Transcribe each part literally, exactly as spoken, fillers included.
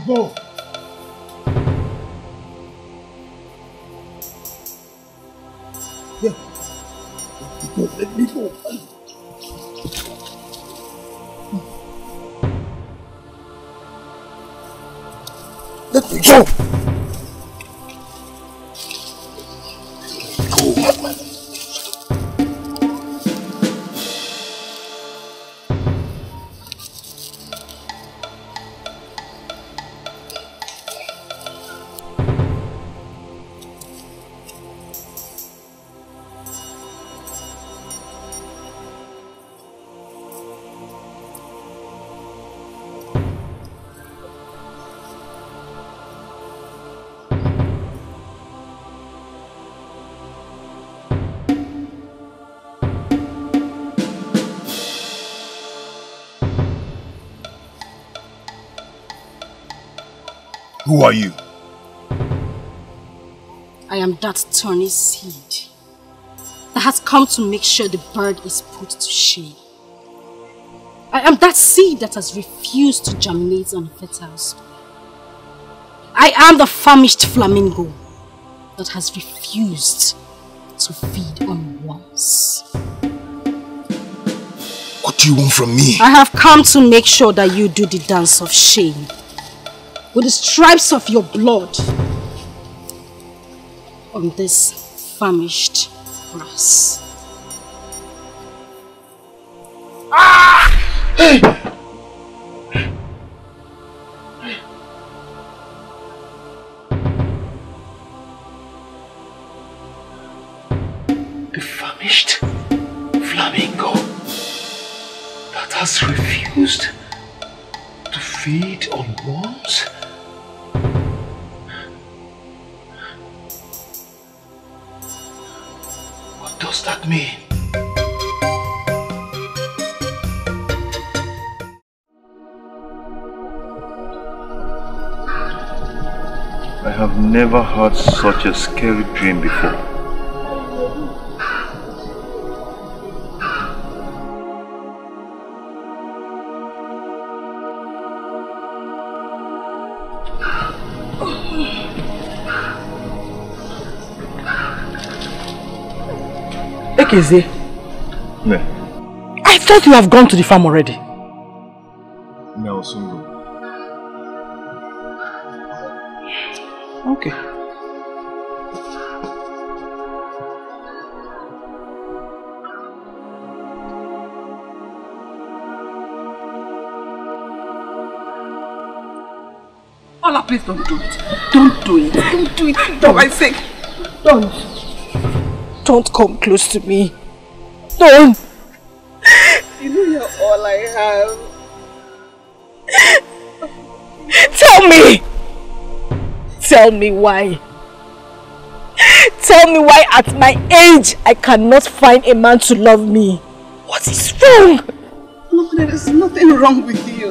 to go. Yeah. Let me go. Let me go. Who are you? I am that thorny seed that has come to make sure the bird is put to shame. I am that seed that has refused to germinate on a fertile soil. I am the famished flamingo that has refused to feed on worms. What do you want from me? I have come to make sure that you do the dance of shame. With the stripes of your blood on this famished grass. Ah! The famished flamingo that has refused to feed on worms? Stop me. I have never had such a scary dream before. Keze. Yeah. I thought you have gone to the farm already. No, soon go. Okay. Ola, please don't do it. Don't do it. Don't do it. Don't. For my sake. Don't. Don't come close to me. Don't. You know you're all I have. Tell me. Tell me why. Tell me why at my age I cannot find a man to love me. What is wrong? Look, there is nothing wrong with you.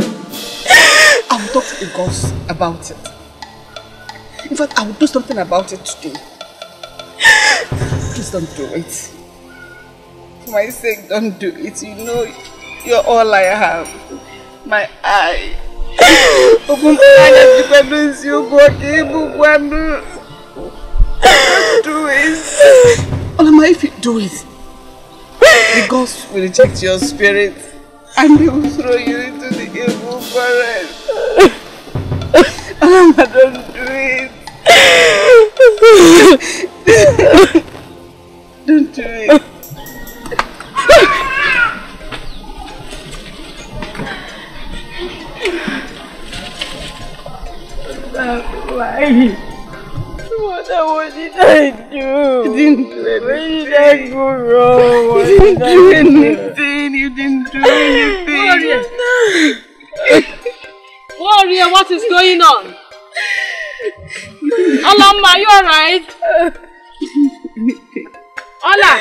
I'll talk to the girls about it. In fact, I will do something about it today. Please don't do it. For my sake, don't do it. You know, you're all I have. My eye. Open eye, depends you go able when do it. Olama, if you do it, the ghost will reject your spirit and they will throw you into the evil forest. Olama, don't do it. Don't do it. Why? What, what did I do? You didn't do anything. Where did I go wrong? What you didn't did do anything. You didn't do anything. Warrior, what is going on? Olama, are you alright? Ola!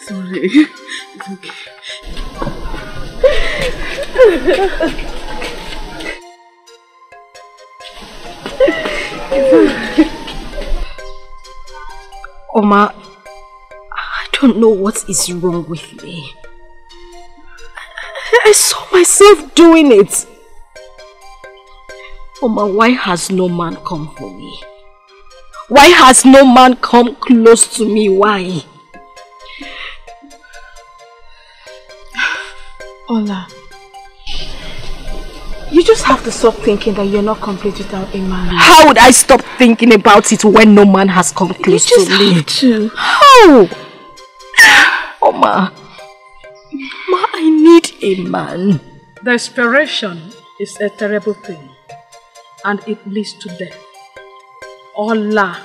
Sorry, it's okay. Oma, I don't know what is wrong with me. I, I saw myself doing it. Oma, why has no man come for me? Why has no man come close to me? Why? Ola, you just have to stop thinking that you're not complete without a man. How would I stop thinking about it when no man has come close to me? You just have to. How? Oma, Ma, I need a man. Desperation is a terrible thing, and it leads to death. Ola.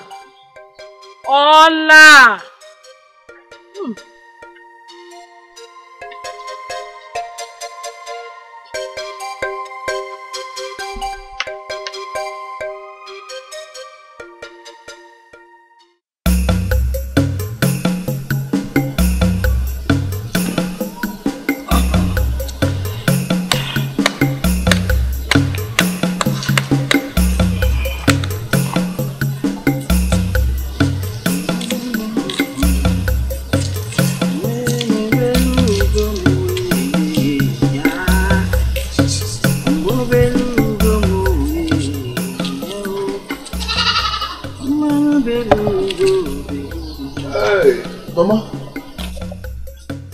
Ola! Hmm.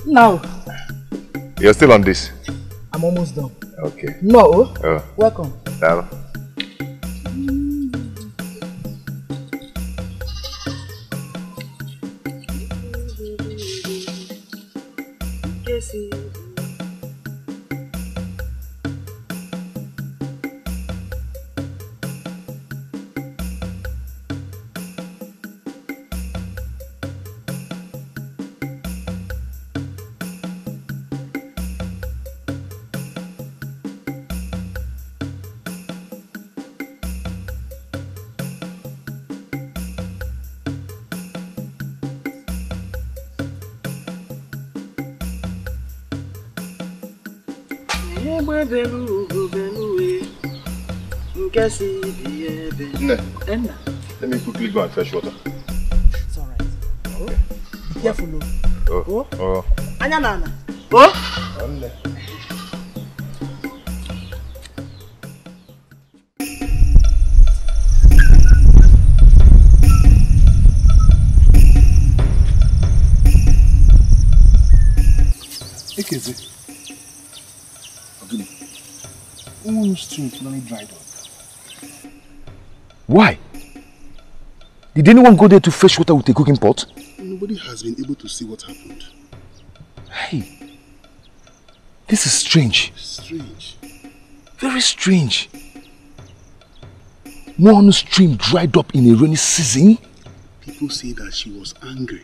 Now. You're still on this? I'm almost done. Okay. No. Oh. Welcome. Hello. No. Let me quickly go and fetch water. It's alright. Oh. Careful. Oh. Oh. Anyanana. Oh. Ekeze. Ogini. One stream slowly dried up. Why? Did anyone go there to fetch water with a cooking pot? Nobody has been able to see what happened. Hey, this is strange. Strange. Very strange. One stream dried up in a rainy season. People say that she was angry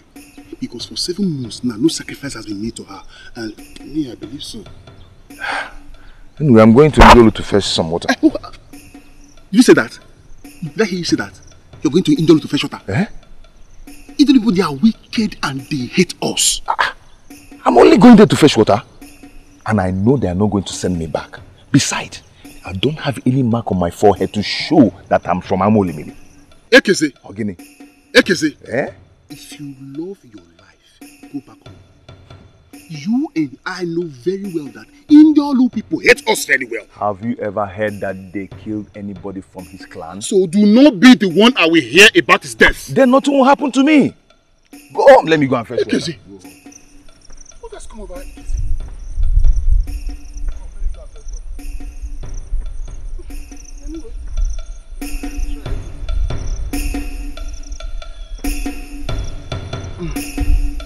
because for seven months now, no sacrifice has been made to her. And me, I believe so. Anyway, I'm going to Ndolo to fetch some water. Did you say that? Did I hear you say that? You're going to Indolo to fetch water? Eh? Even people, they are wicked and they hate us. Ah, I'm only going there to fetch water. And I know they are not going to send me back. Besides, I don't have any mark on my forehead to show that I'm from Amolimili. Ekeze. Ogini. Ekeze. Eh? If you love your life, go back home. You and I know very well that Indolo people hate us very well. Have you ever heard that they killed anybody from his clan? So do not be the one I will hear about his death. Then nothing will happen to me. Go home, let me go and fetch water. What has come over here?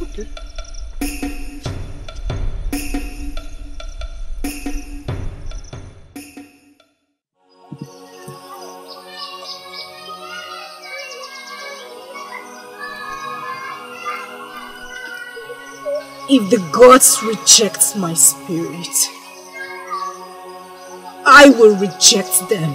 Okay. If the gods reject my spirit, I will reject them.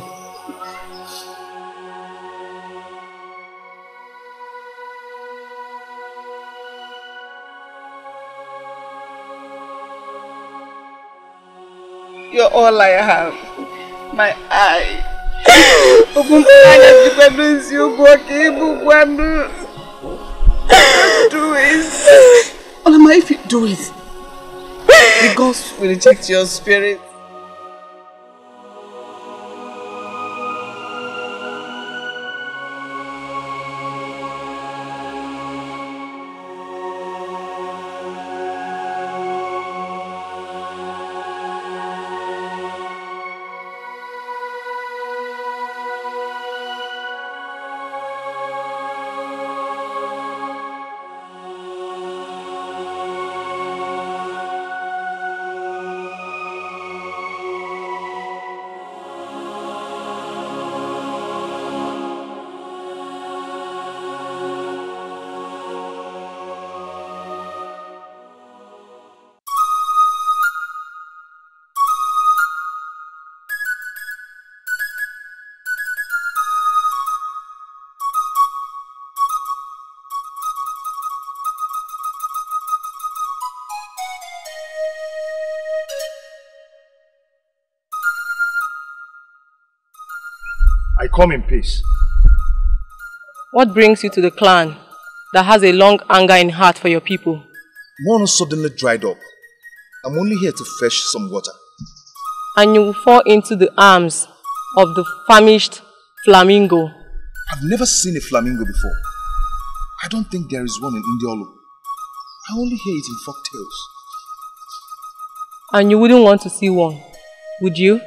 You're all I have. My eye. Open you Olama, if you do it, the ghost will reject your spirit. I come in peace. What brings you to the clan that has a long anger in heart for your people? None suddenly dried up. I'm only here to fetch some water. And you will fall into the arms of the famished flamingo. I've never seen a flamingo before. I don't think there is one in Indiolo. I only hear it in folk tales. And you wouldn't want to see one, would you?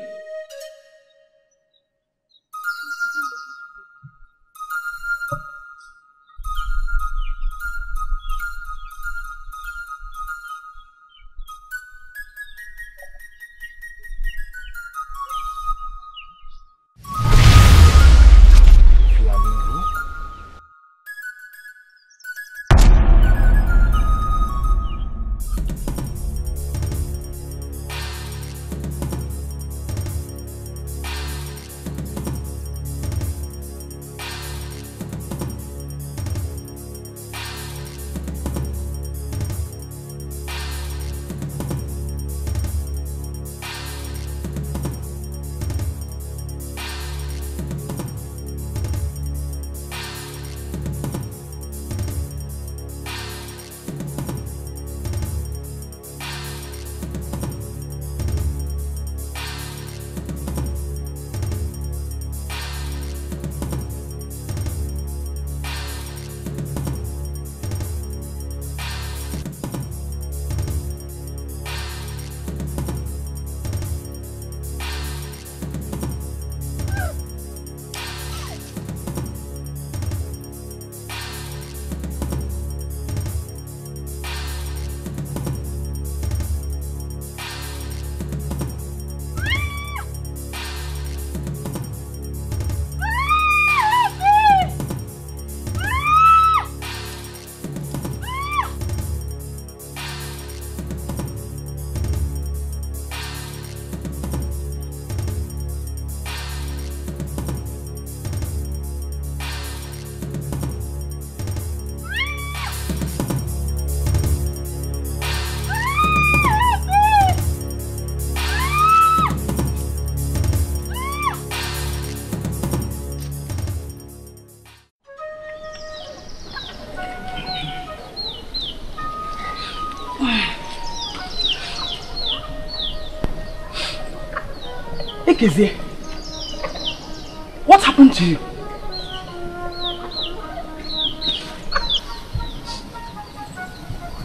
What happened to you?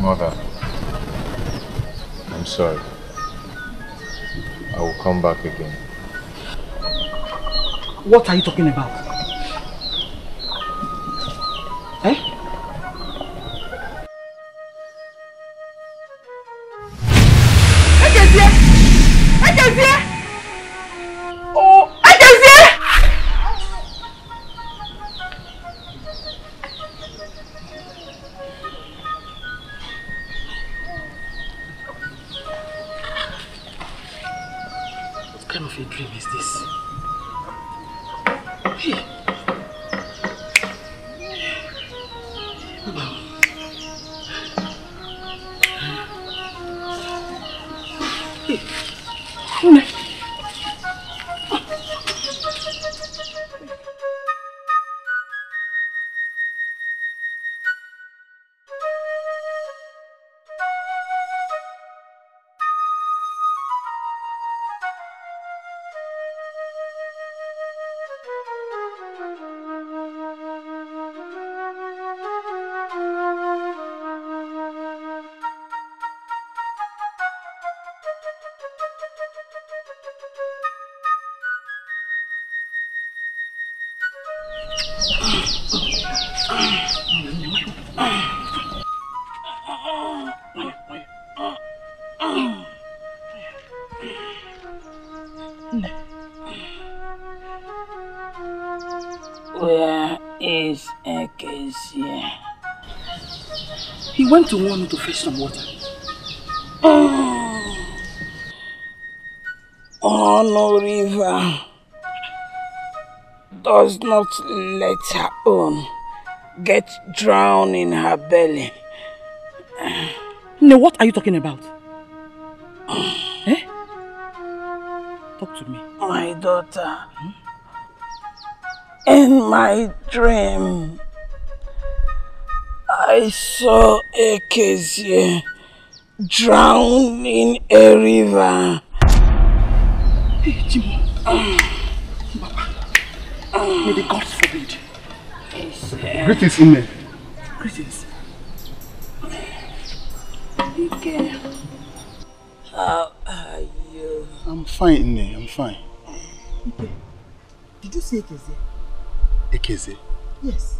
Mother, I'm sorry. I will come back again. What are you talking about? Eh? He went to warn me to fetch some water. Oh, oh no, river does not let her own get drowned in her belly. Now, what are you talking about? Eh? Talk to me. My daughter, hmm? In my dream, I saw Ekezie drowned in a river. Hey, Jimmy. Um, Papa, um, may the gods forbid. Yes, uh, Greetings, Ine. Greetings. Okay. How are you? I'm fine, Ine. I'm fine. Okay. Did you see Ekezie? Ekezie? Yes.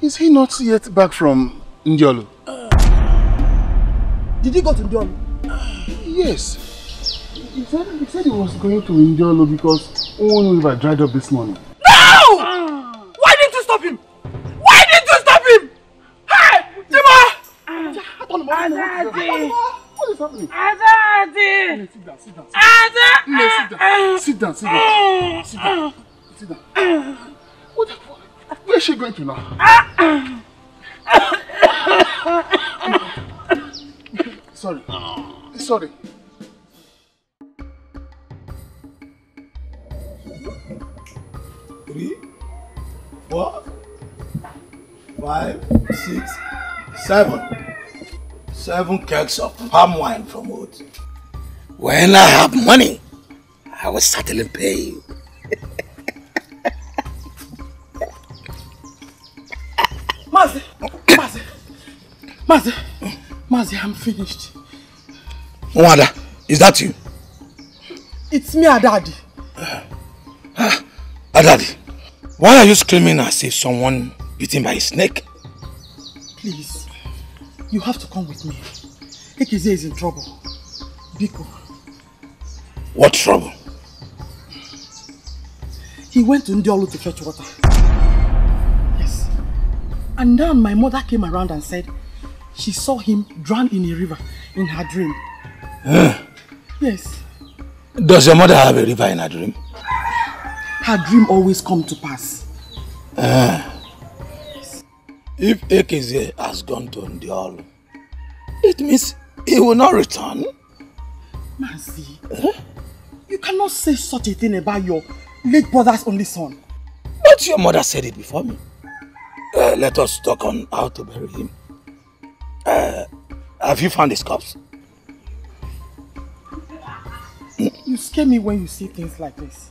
Is he not yet back from Ndiolo? Uh, Did he go to Ndiolo? Uh, yes. He said, he said he was going to Ndiolo because one river dried up this morning. No! Uh, Why didn't you stop him? Why didn't you stop him? Hey! Dima! Adadi! What is happening? Adadi! Sit down, sit down. Adadi! Sit down, sit down. Sit down. Sit down. What the fuck? Where is she going to now? Ah. Sorry. Sorry. Three, four, five, six, seven. Seven cakes of palm wine from Wood. When I have money, I will certainly pay you. Mazi, Mazi, Mazi, Mazi, I'm finished. Mwada, is that you? It's me, Adadi. Uh, uh, Adadi, why are you screaming as if someone bitten by a snake? Please, you have to come with me. Ekezie is in trouble. Biko. What trouble? He went to Ndiolo to fetch water. And then my mother came around and said she saw him drown in a river in her dream. Huh? Yes. Does your mother have a river in her dream? Her dream always comes to pass. Uh, yes. If Ekezie has gone to Ndiolo, it means he will not return. Mazi, huh? You cannot say such a thing about your late brother's only son. But your mother said it before me. Uh, let us talk on how to bury him. Uh, have you found his corpse? You scare me when you see things like this.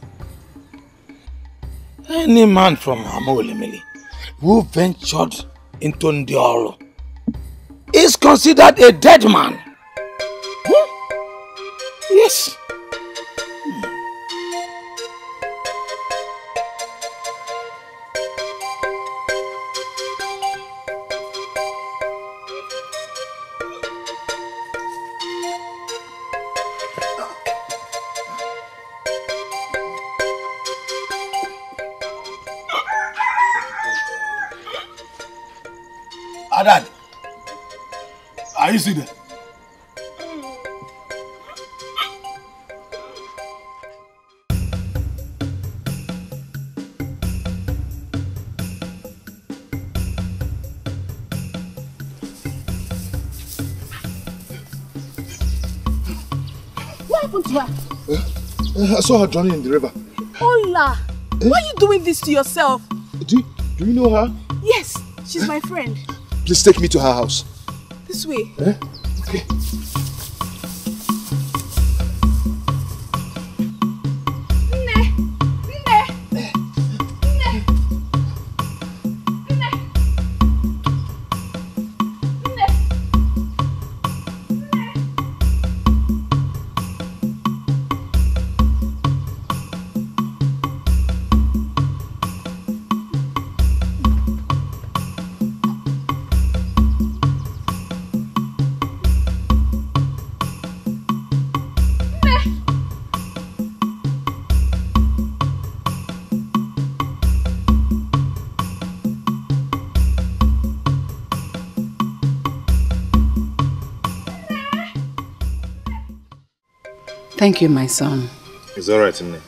Any man from Amaolemili who ventured into Ndiolo is considered a dead man. Huh? Yes. Dad, are you still there? What happened to her? Uh, I saw her drowning in the river. Ola, eh? Why are you doing this to yourself? Do, do you know her? Yes, she's my friend. Please take me to her house. This way. Eh? Okay. Nne! Nne! Nne! Nne! Nne! Thank you, my son. It's all right, Nne.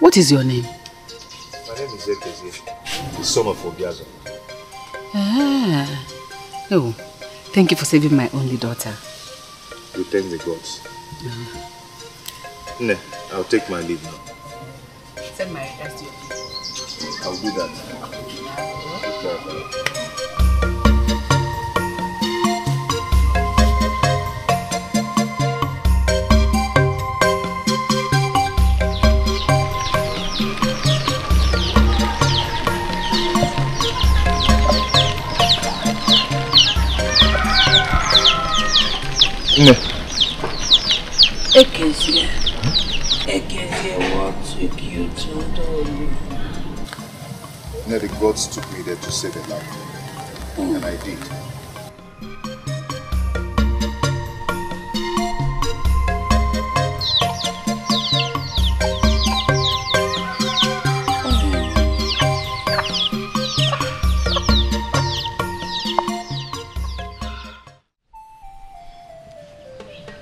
What is your name? My name is Ekezie, the son of Obiazo. Ah. Oh, thank you for saving my only daughter. We thank the gods. Mm. Nne, I'll take my leave now. Send my regards to your people. I'll do that. Take care of that. No. Ekezie. Ekezie, what took you to do? No, the gods took me there to save a life. Mm. And I did.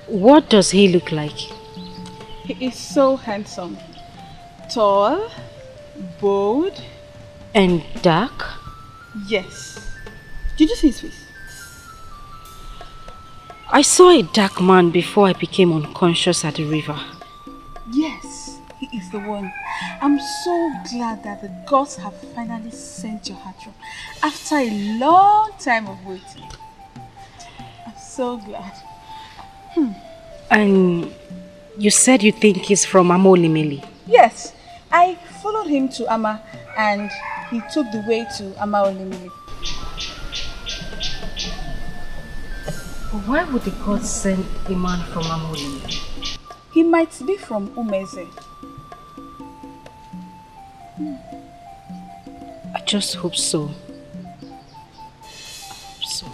What does he look like? He is so handsome. Tall, bold. And dark? Yes. Did you see his face? I saw a dark man before I became unconscious at the river. Yes, he is the one. I'm so glad that the gods have finally sent your heart rope after a long time of waiting. I'm so glad. Hmm. And you said you think he's from Amaolimili? Yes. I followed him to Ama and he took the way to Amaolimili. But why would the gods send a man from Amaolimili? He might be from Umeze. Hmm. I just hope so. I hope so.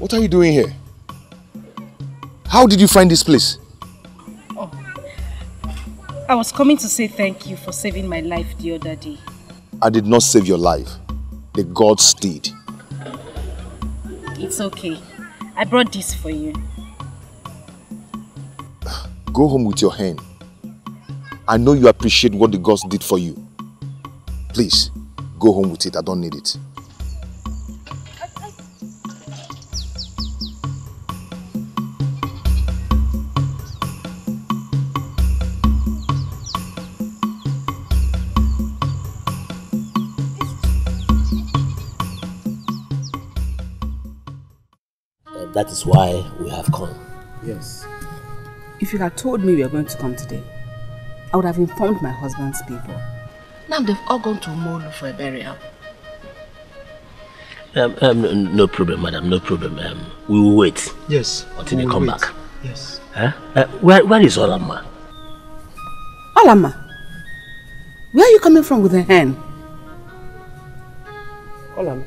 What are you doing here? How did you find this place? Oh, I was coming to say thank you for saving my life the other day. I did not save your life. The gods did. It's okay. I brought this for you. Go home with your hand. I know you appreciate what the gods did for you. Please, go home with it. I don't need it. That is why we have come. Yes. If you had told me we were going to come today, I would have informed my husband's people. Now they've all gone to Molu for a burial. Um, um, no problem, madam. No problem. Um, we will wait. Yes. Until they come wait. back. Yes. Huh? Uh, where, where is Olama? Olama? Where are you coming from with the hen? Olama.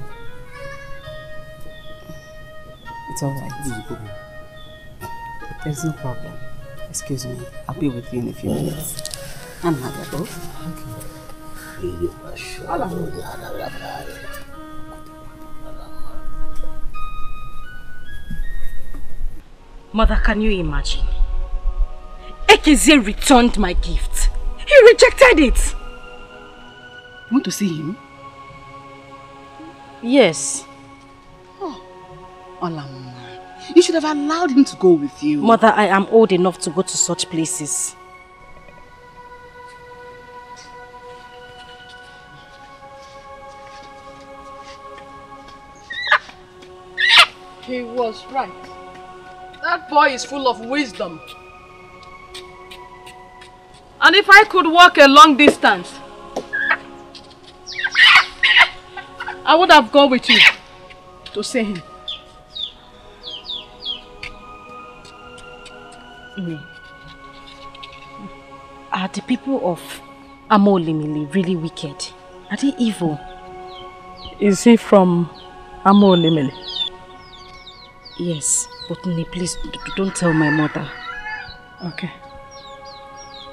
It's all right. There's no problem. Excuse me. I'll be with you in a few minutes. I'm happy. Thank you. Mother, can you imagine? Ekezie returned my gift. He rejected it. You want to see him? Yes. Olama, you should have allowed him to go with you. Mother, I am old enough to go to such places. He was right. That boy is full of wisdom. And if I could walk a long distance, I would have gone with you to see him. Mm. Are the people of Amaolimili really wicked? Are they evil? Is he from Amaolimili? Yes, but Nne, please don't tell my mother. Okay.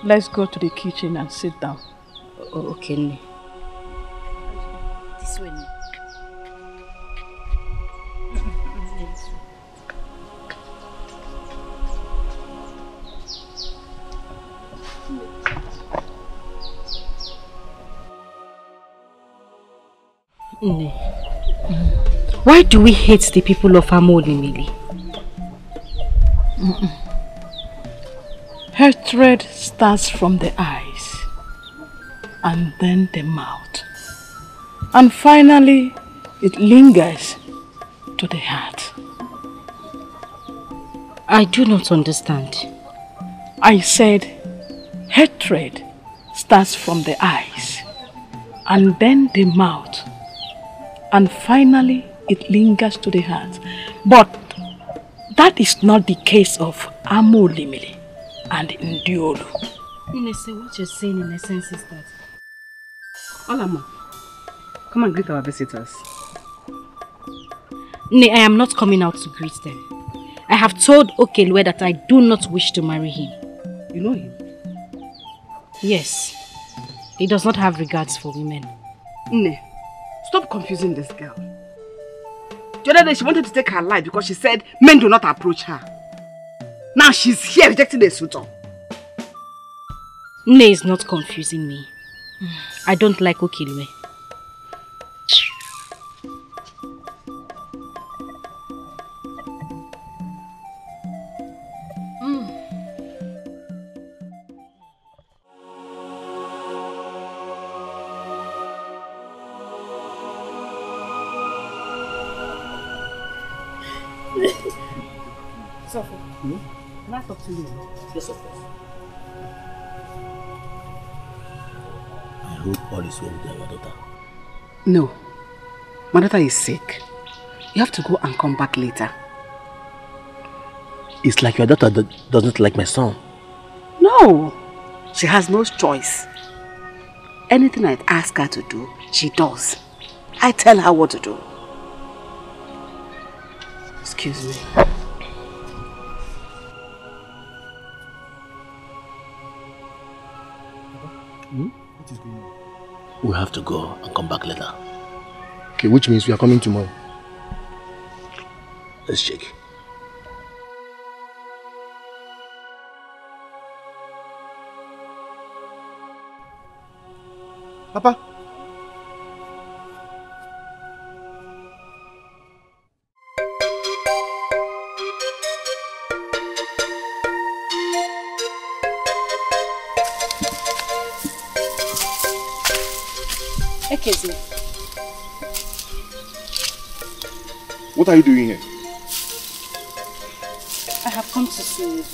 Let's go to the kitchen and sit down. O okay, Nne. This way, Nne. Ne. Mm. Why do we hate the people of Amodimili? Mm-mm. Hatred starts from the eyes, and then the mouth, and finally it lingers to the heart. I do not understand. I said hatred starts from the eyes, and then the mouth, and finally it lingers to the heart. But that is not the case of Amodimili and Ndiolo. Inese, what you're saying in essence is that... Olama, come and greet our visitors. Nay, I am not coming out to greet them. I have told Okelwe that I do not wish to marry him. You know him? Yes. He does not have regards for women. Nay, stop confusing this girl. The other day she wanted to take her life because she said men do not approach her. Now she's here rejecting the suitor. Nay is not confusing me. I don't like Okilwe. Yes, of course. I hope all is well with your daughter. No. My daughter is sick. You have to go and come back later. It's like your daughter do doesn't like my son. No. She has no choice. Anything I ask her to do, she does. I tell her what to do. Excuse me. We have to go and come back later. Okay, which means we are coming tomorrow. Let's check. Papa. What are you doing here? I have come to see you.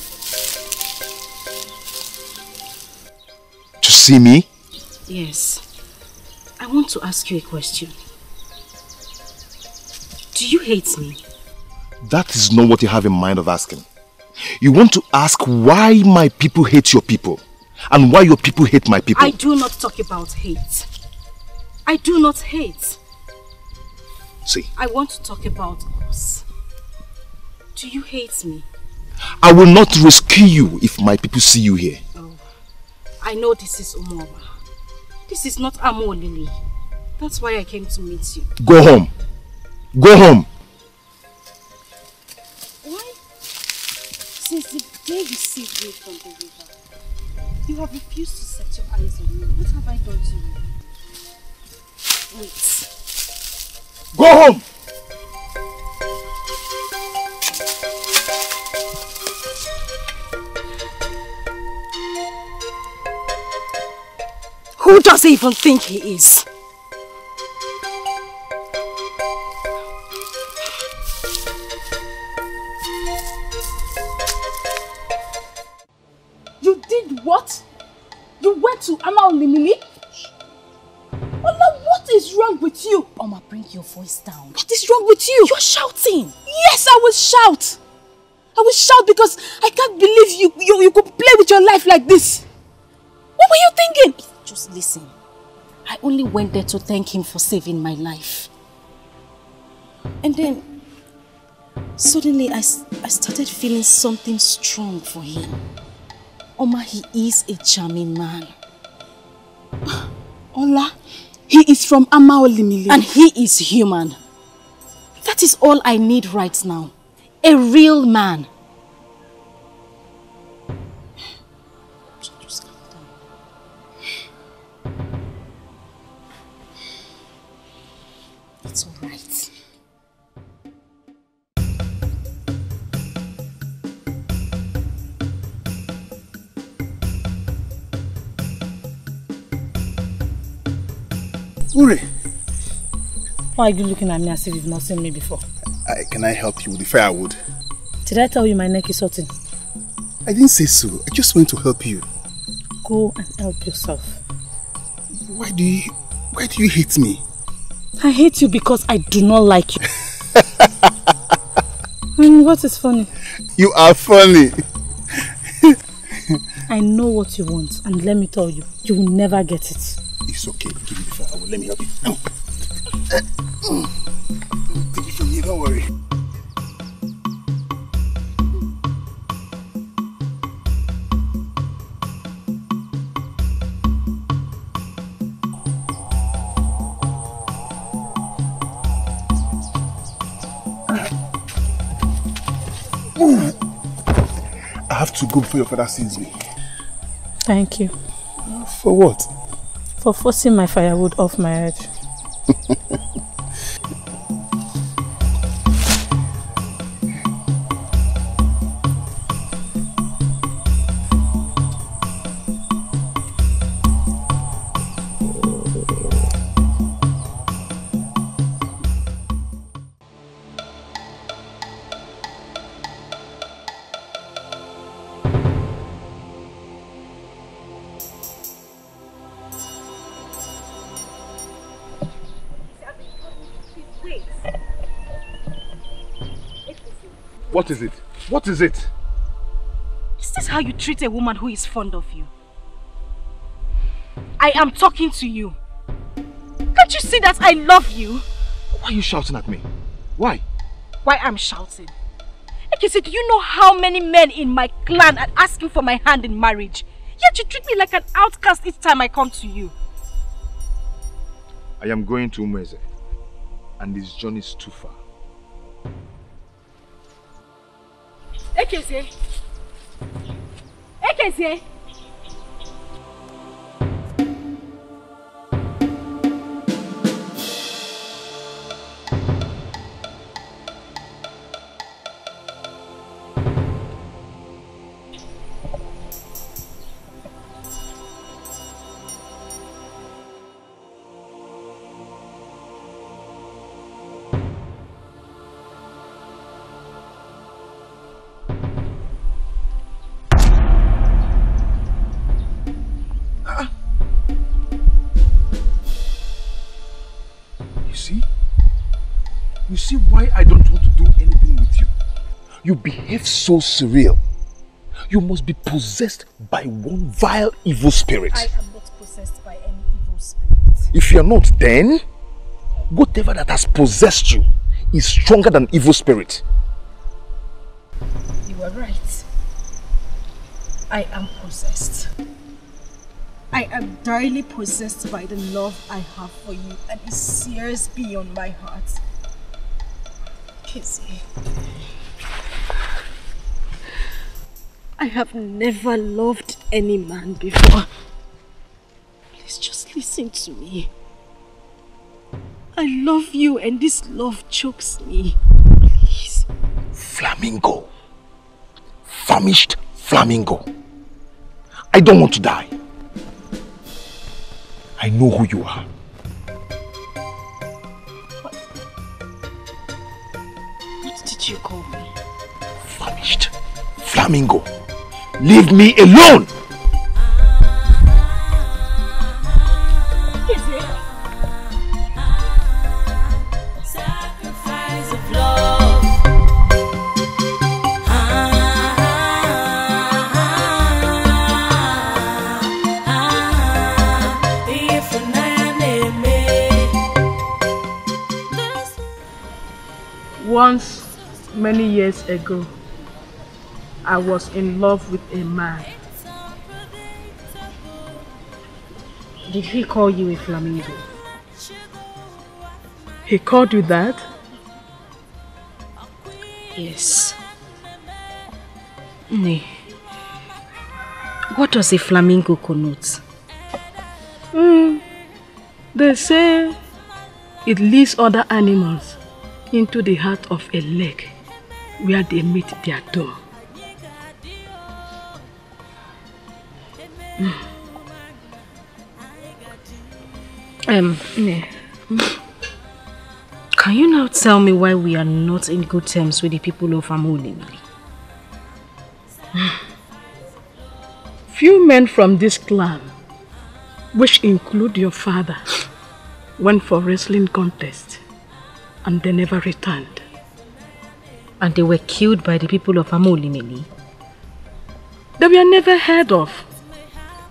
To see me? Yes. I want to ask you a question. Do you hate me? That is not what you have in mind of asking. You want to ask why my people hate your people and why your people hate my people. I do not talk about hate. I do not hate. See. I want to talk about us. Do you hate me? I will not rescue you if my people see you here. Oh, I know this is Umowa. This is not Amolili. That's why I came to meet you. Go home. Go home. Why? Since the day you saved me from the river, you have refused to set your eyes on me. What have I done to you? Wait. Go home! Who does he even think he is? You did what? You went to Amodimili? What is wrong with you? Oma, bring your voice down. What is wrong with you? You're shouting. Yes, I will shout. I will shout because I can't believe you, you, you could play with your life like this. What were you thinking? Just listen. I only went there to thank him for saving my life. And then, suddenly I, I started feeling something strong for him. Oma, he is a charming man. Ola. He is from Amodimili. And he is human. That is all I need right now. A real man. Just calm down. that's all right. Uri! Why are you looking at me as if you've not seen me before? I, can I help you with the firewood? Did I tell you my neck is hurting? I didn't say so. I just want to help you. Go and help yourself. Why do you, why do you hate me? I hate you because I do not like you. And what is funny? You are funny. I know what you want, and let me tell you, you will never get it. It's okay. Give me the fire. I will. Let me help you. No. Take it from me. Don't worry. I have to go before your father sees me. Thank you. For what? For forcing my firewood off my head. What is it? What is it? Is this how you treat a woman who is fond of you? I am talking to you. Can't you see that I love you? Why are you shouting at me? Why? Why I'm shouting? Ekisi, do you know how many men in my clan are asking for my hand in marriage? Yet you treat me like an outcast each time I come to you. I am going to Umeze, and this journey is too far. Ekeze! Ekeze! See why I don't want to do anything with you. You behave so surreal. You must be possessed by one vile evil spirit. I am not possessed by any evil spirit. If you are not, then whatever that has possessed you is stronger than evil spirit. You are right. I am possessed. I am direly possessed by the love I have for you, and it sears beyond my heart. I have never loved any man before. Please just listen to me. I love you and this love chokes me. Please. Flamingo. Famished flamingo. I don't want to die. I know who you are. You call me famished flamingo. Leave me alone. Once, many years ago, I was in love with a man. Did he call you a flamingo? He called you that? Yes. Nay. What does a flamingo connote? Mm, they say It leads other animals into the heart of a lake where they meet their doom. Mm. Um, yeah. mm. Can you now tell me why we are not in good terms with the people of Amulimili? Mm. Few men from this clan, which include your father, went for wrestling contest and they never returned. And they were killed by the people of Amulimili? They were never heard of,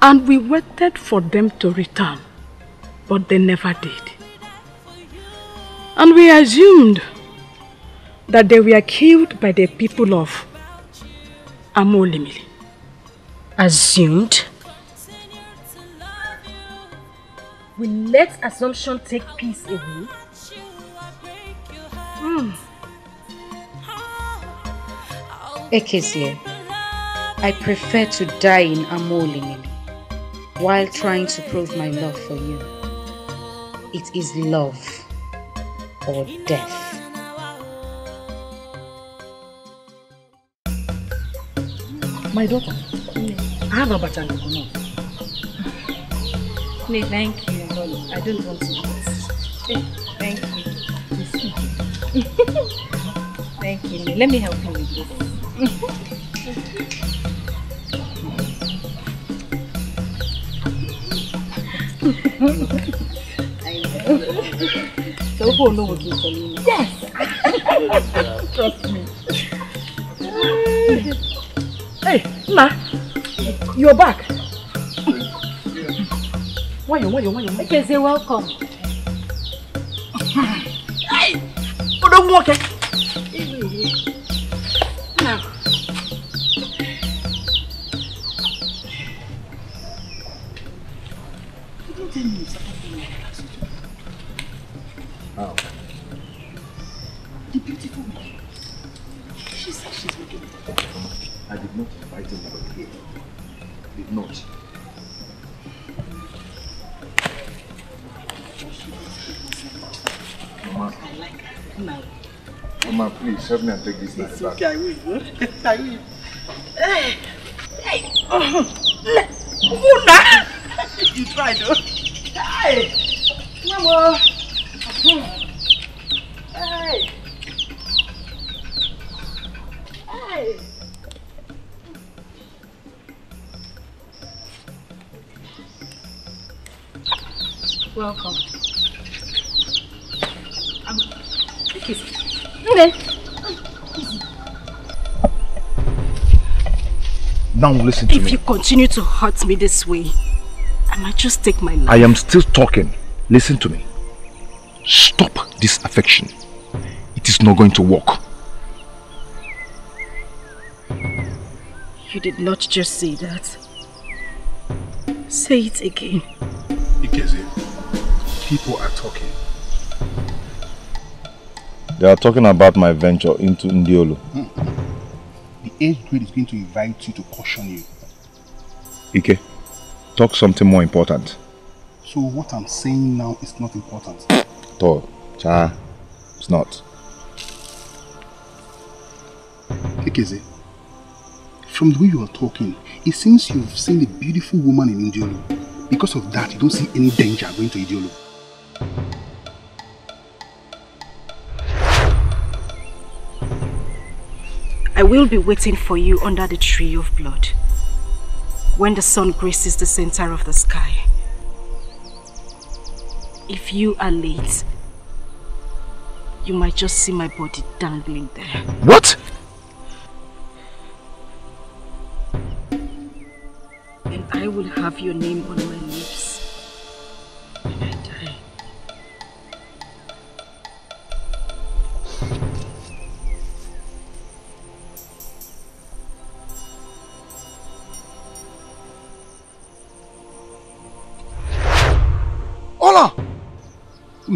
and we waited for them to return, but they never did. And we assumed that they were killed by the people of Amulimili. Assumed? We let assumption take peace away. Mm. Ekezie, I prefer to die in Amulimili while trying to prove my love for you. It is love or death. My daughter, I have a baton. No, thank you. I don't want to do this. Thank you. Thank you. Let me help you with this. I know. So go no with me. Yes. Trust me. Hey, Ma, you're back. Why you, why you, why you? Okay, say welcome. Hey! Oh, don't walk it. Now. You don't tell me something like that. Oh. The beautiful one. She said she's making it. I did not invite anybody here. Did not. Mama. I like her now. Mama, please help me and take this knife back. I will. I will. Hey! Hey! Oh! You tried, though. Hey! Mama! Hey! Hey! Welcome. I'm kissing. Now listen to me. If you continue to hurt me this way, I might just take my life. I am still talking. Listen to me. Stop this affection. It is not going to work. You did not just say that. Say it again. Ikezia. People are talking. They are talking about my venture into Ndiolo. Mm. The eighth grade is going to invite you to caution you. Ike, talk something more important. So what I'm saying now is not important. Talk, cha, it's not. Ikeze, from the way you are talking, it seems you've seen a beautiful woman in Ndiolo. Because of that, you don't see any danger going to Ndiolo. I will be waiting for you under the tree of blood when the sun graces the center of the sky. If you are late, you might just see my body dangling there. What? And I will have your name on my lips. Who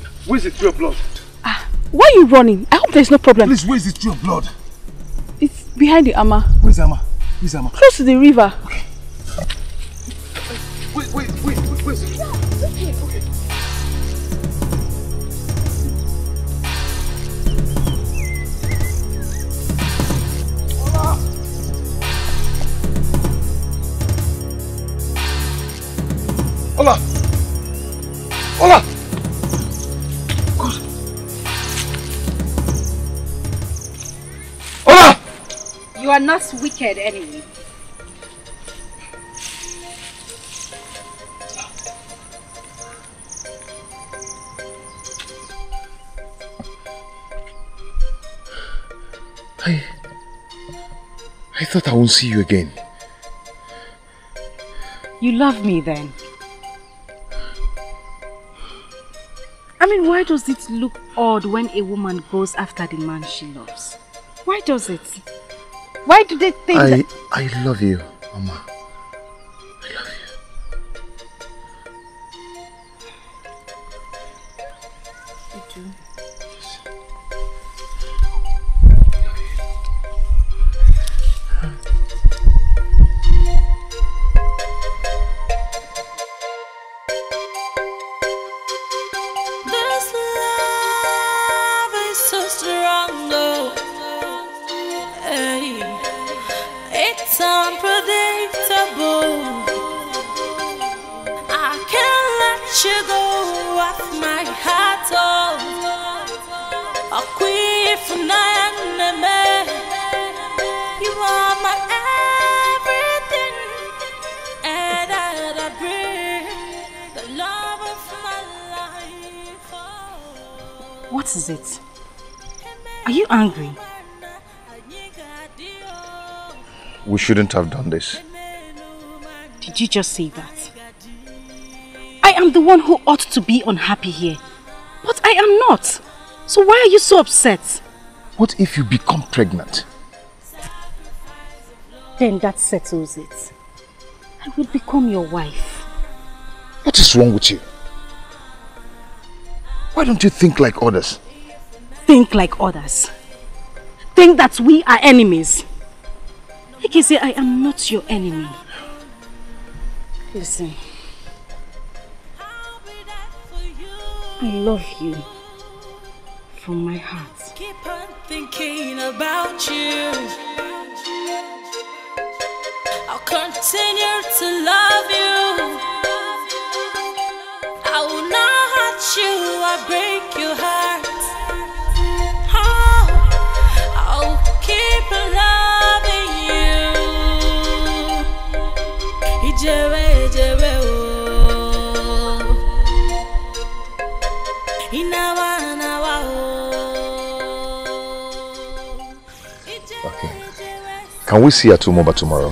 where's the tree of blood? Ah, why are you running? I hope there's no problem. Please, where's the tree of blood? It's behind the Ama. Where's Ama? Where's Ama? Close to the river. Okay. Wait, wait, wait, wait, where's it? Yeah, it's okay. Okay. Hola! Hola! God! Hola! You are not wicked anyway. I... I thought I won't see you again. You love me then. I mean, why does it look odd when a woman goes after the man she loves? Why does it? Why do they think I, that... I love you, Mama. I love you. You do? What is it? Are you angry? We shouldn't have done this. Did you just say that? I am the one who ought to be unhappy here. But I am not. So why are you so upset? What if you become pregnant? Then that settles it. I will become your wife. What is wrong with you? Why don't you think like others? Think like others? Think that we are enemies? I can say I am not your enemy. Listen. I love you. From my heart. Keep on thinking about you. I'll continue to love you. I will not. You, I break your heart. Oh, I'll keep loving you. Ijewe, Ijewe, oh. Inawa, Inawa, oh. Okay. Can we see Atumoba tomorrow?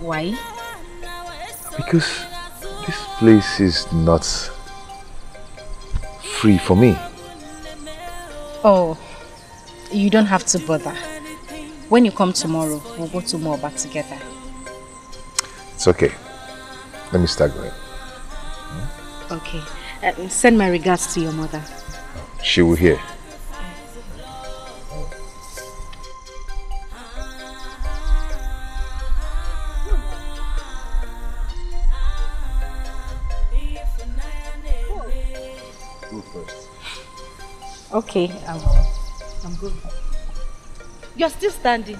Why? Because this place is not free for me. Oh, you don't have to bother. When you come tomorrow, we'll go to Moba together. It's okay. Let me start going. Hmm? Okay. Um, send my regards to your mother. She will hear. Okay, I'm, I'm good. You're still standing.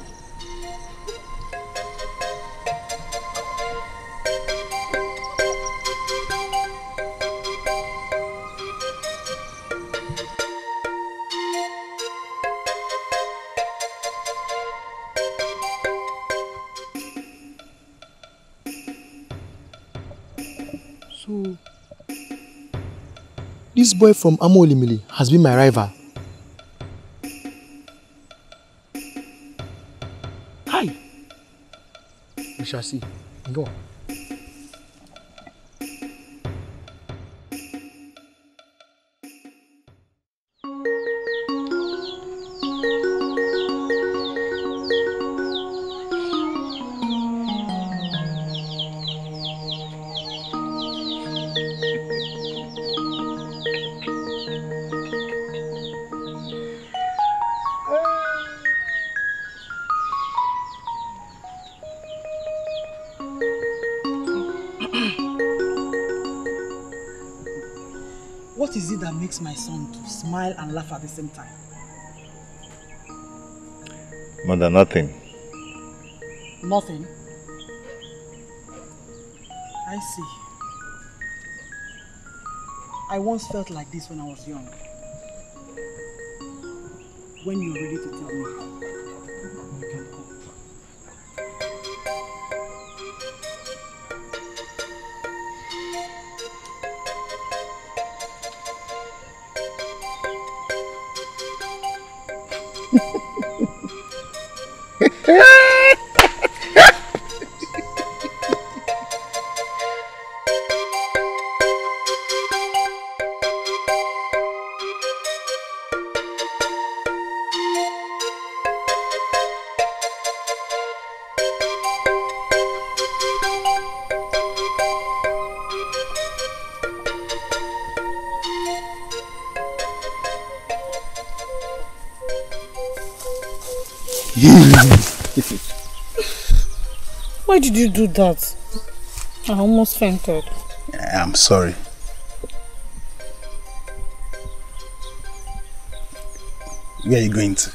So, this boy from Amolimili has been my rival. Hi! We shall see. Go on. What is it that makes my son to smile and laugh at the same time? Mother, nothing. Nothing? I see. I once felt like this when I was young. When you're ready to tell me, you can go. Why did you do that? I almost fainted. I'm sorry. Where are you going to?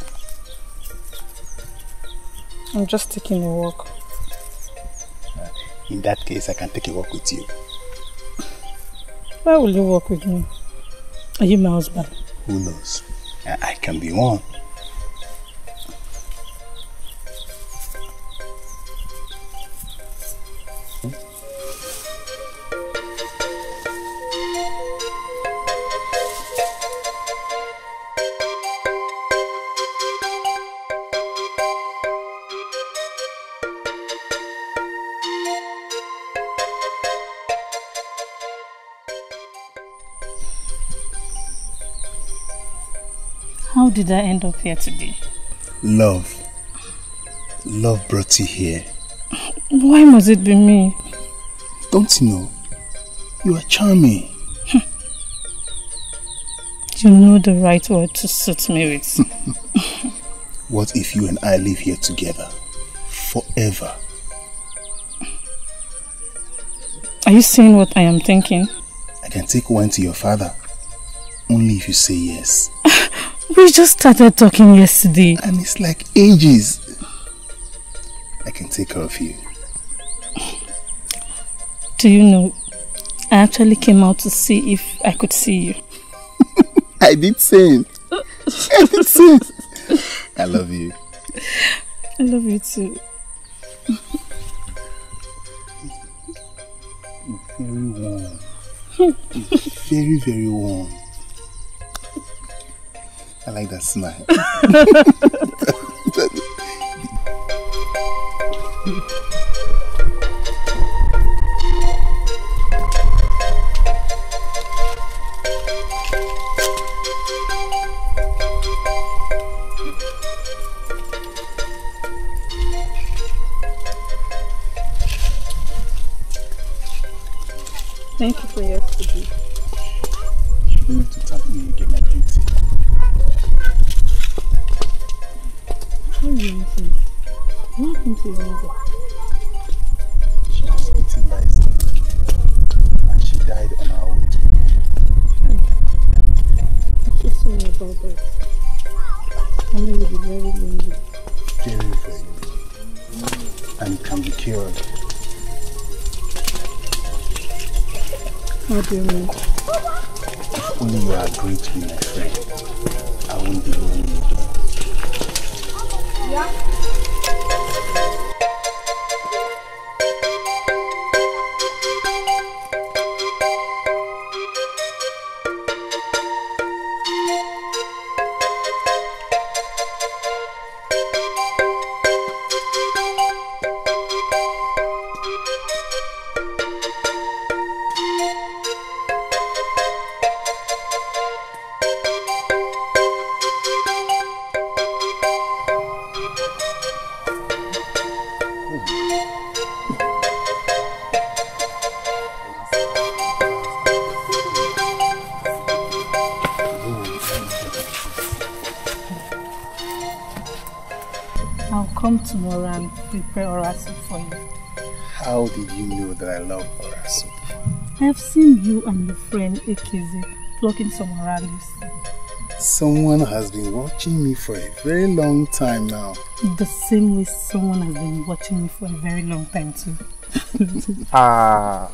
I'm just taking a walk. In that case, I can take a walk with you. Why will you walk with me? Are you my husband? Who knows? I can be one. How did I end up here today? Love. Love brought you here. Why must it be me? Don't you know? You are charming. You know the right word to suit me with. What if you and I live here together? Forever. Are you saying what I am thinking? I can take wine to your father. Only if you say yes. We just started talking yesterday. And it's like ages. I can take care of you. Do you know, I actually came out to see if I could see you. I did same. I did same. I love you. I love you too. It's very warm. It's very, very warm. I like that smile. Thank you for yesterday. You don't need to thank me, you gave my duty. How do you think? What happened to your mother? She was eaten by a snake and she died on our way to me. I'm so sorry about that. I know you'll be very lonely. Very, very lonely. And it can be cured. How do you mean? If only you agree to be my friend, I won't be lonely again. Yeah. Tomorrow and prepare oral soup for you. How did you know that I love oral soup? I have seen you and your friend Ekeze plucking some oralies. Someone has been watching me for a very long time now. The same way someone has been watching me for a very long time too. Ah.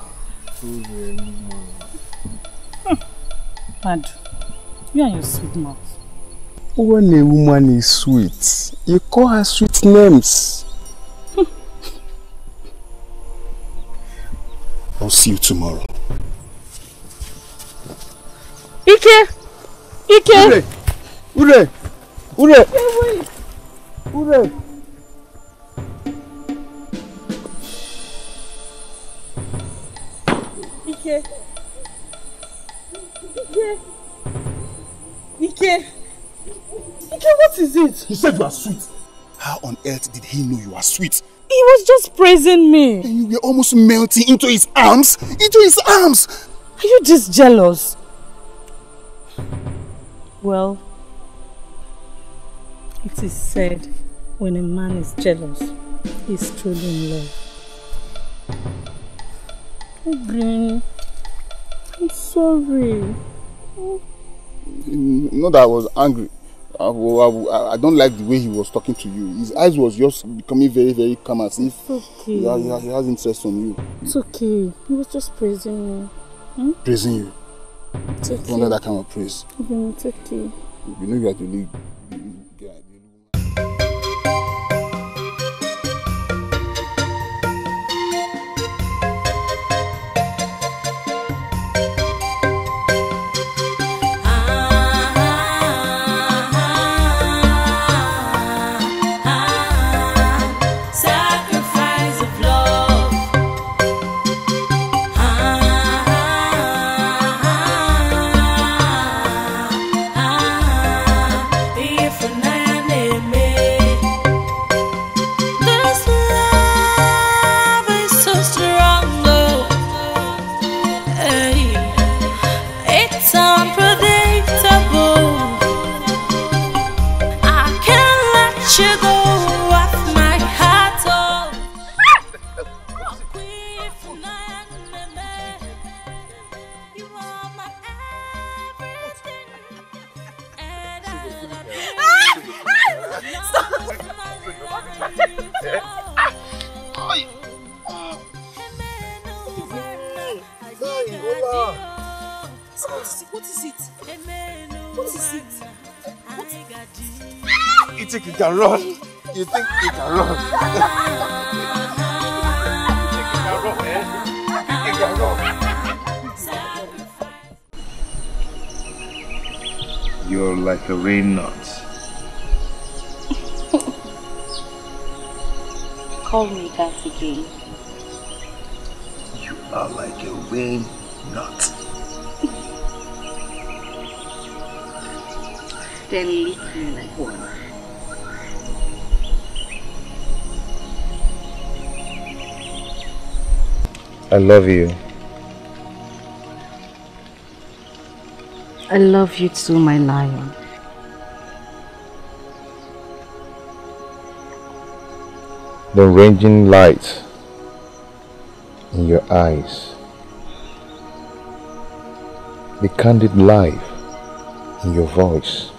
Mad, you and your sweet mouth. When a woman is sweet, you call her sweet names. I'll see you tomorrow. Ike! Ike! Ure! Ure! Ure! Ure! Ike! Ike! Ike! Ike, what is it? You said you are sweet. How on earth did he know you are sweet? He was just praising me. And you were almost melting into his arms. Into his arms! Are you just jealous? Well, it is said when a man is jealous, he's truly in love. Oh, Green, I'm sorry. Oh. Not that I was angry. I, I, I don't like the way he was talking to you. His eyes was just becoming very, very calm as if okay. he, has, he has interest on you. It's okay. He was just praising you. Hmm? Praising you? It's okay. Don't let that kind of praise. Mm, it's okay. You know you have to leave. Run. You think you can run? You can run. You're like a rain nut. Call me that again. You are like a rain nut. Then lick me like one. I love you. I love you too, my lion. The ranging light in your eyes. The candid life in your voice.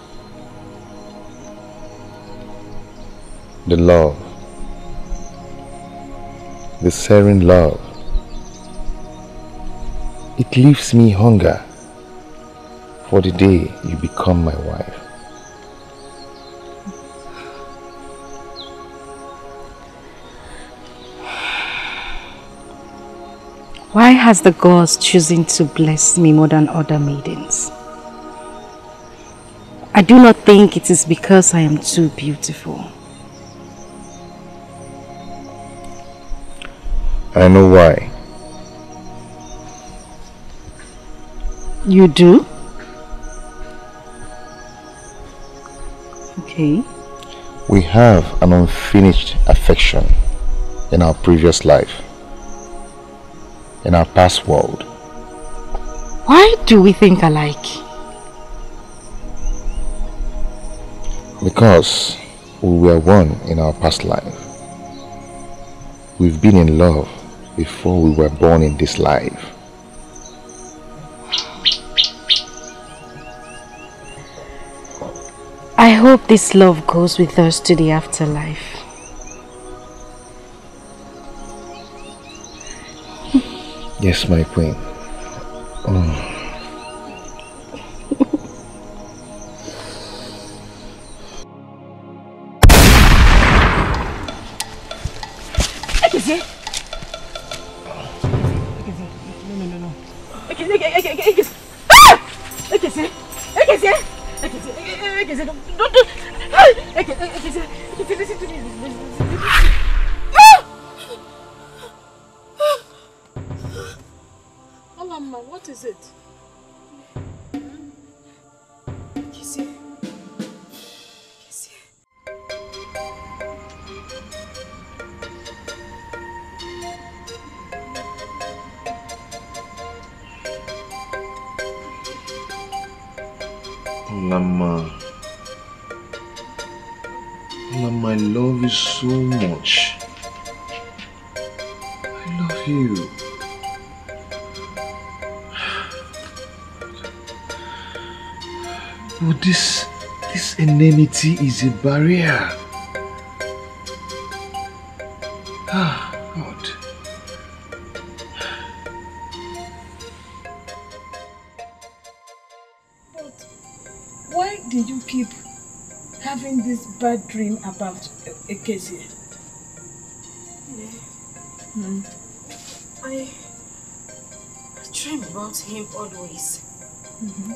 The love. The serene love. It leaves me hunger for the day you become my wife. Why has the gods chosen to bless me more than other maidens? I do not think it is because I am too beautiful. I know why. You do? Okay. We have an unfinished affection in our previous life, in our past world. Why do we think alike? Because we were one in our past life. We've been in love before we were born in this life. hope this love goes with us to the afterlife. Yes, my queen. Oh. Enmity is a barrier. Ah, God. But why did you keep having this bad dream about Ekezie? Yeah. Hmm. I dream about him always. Mm-hmm.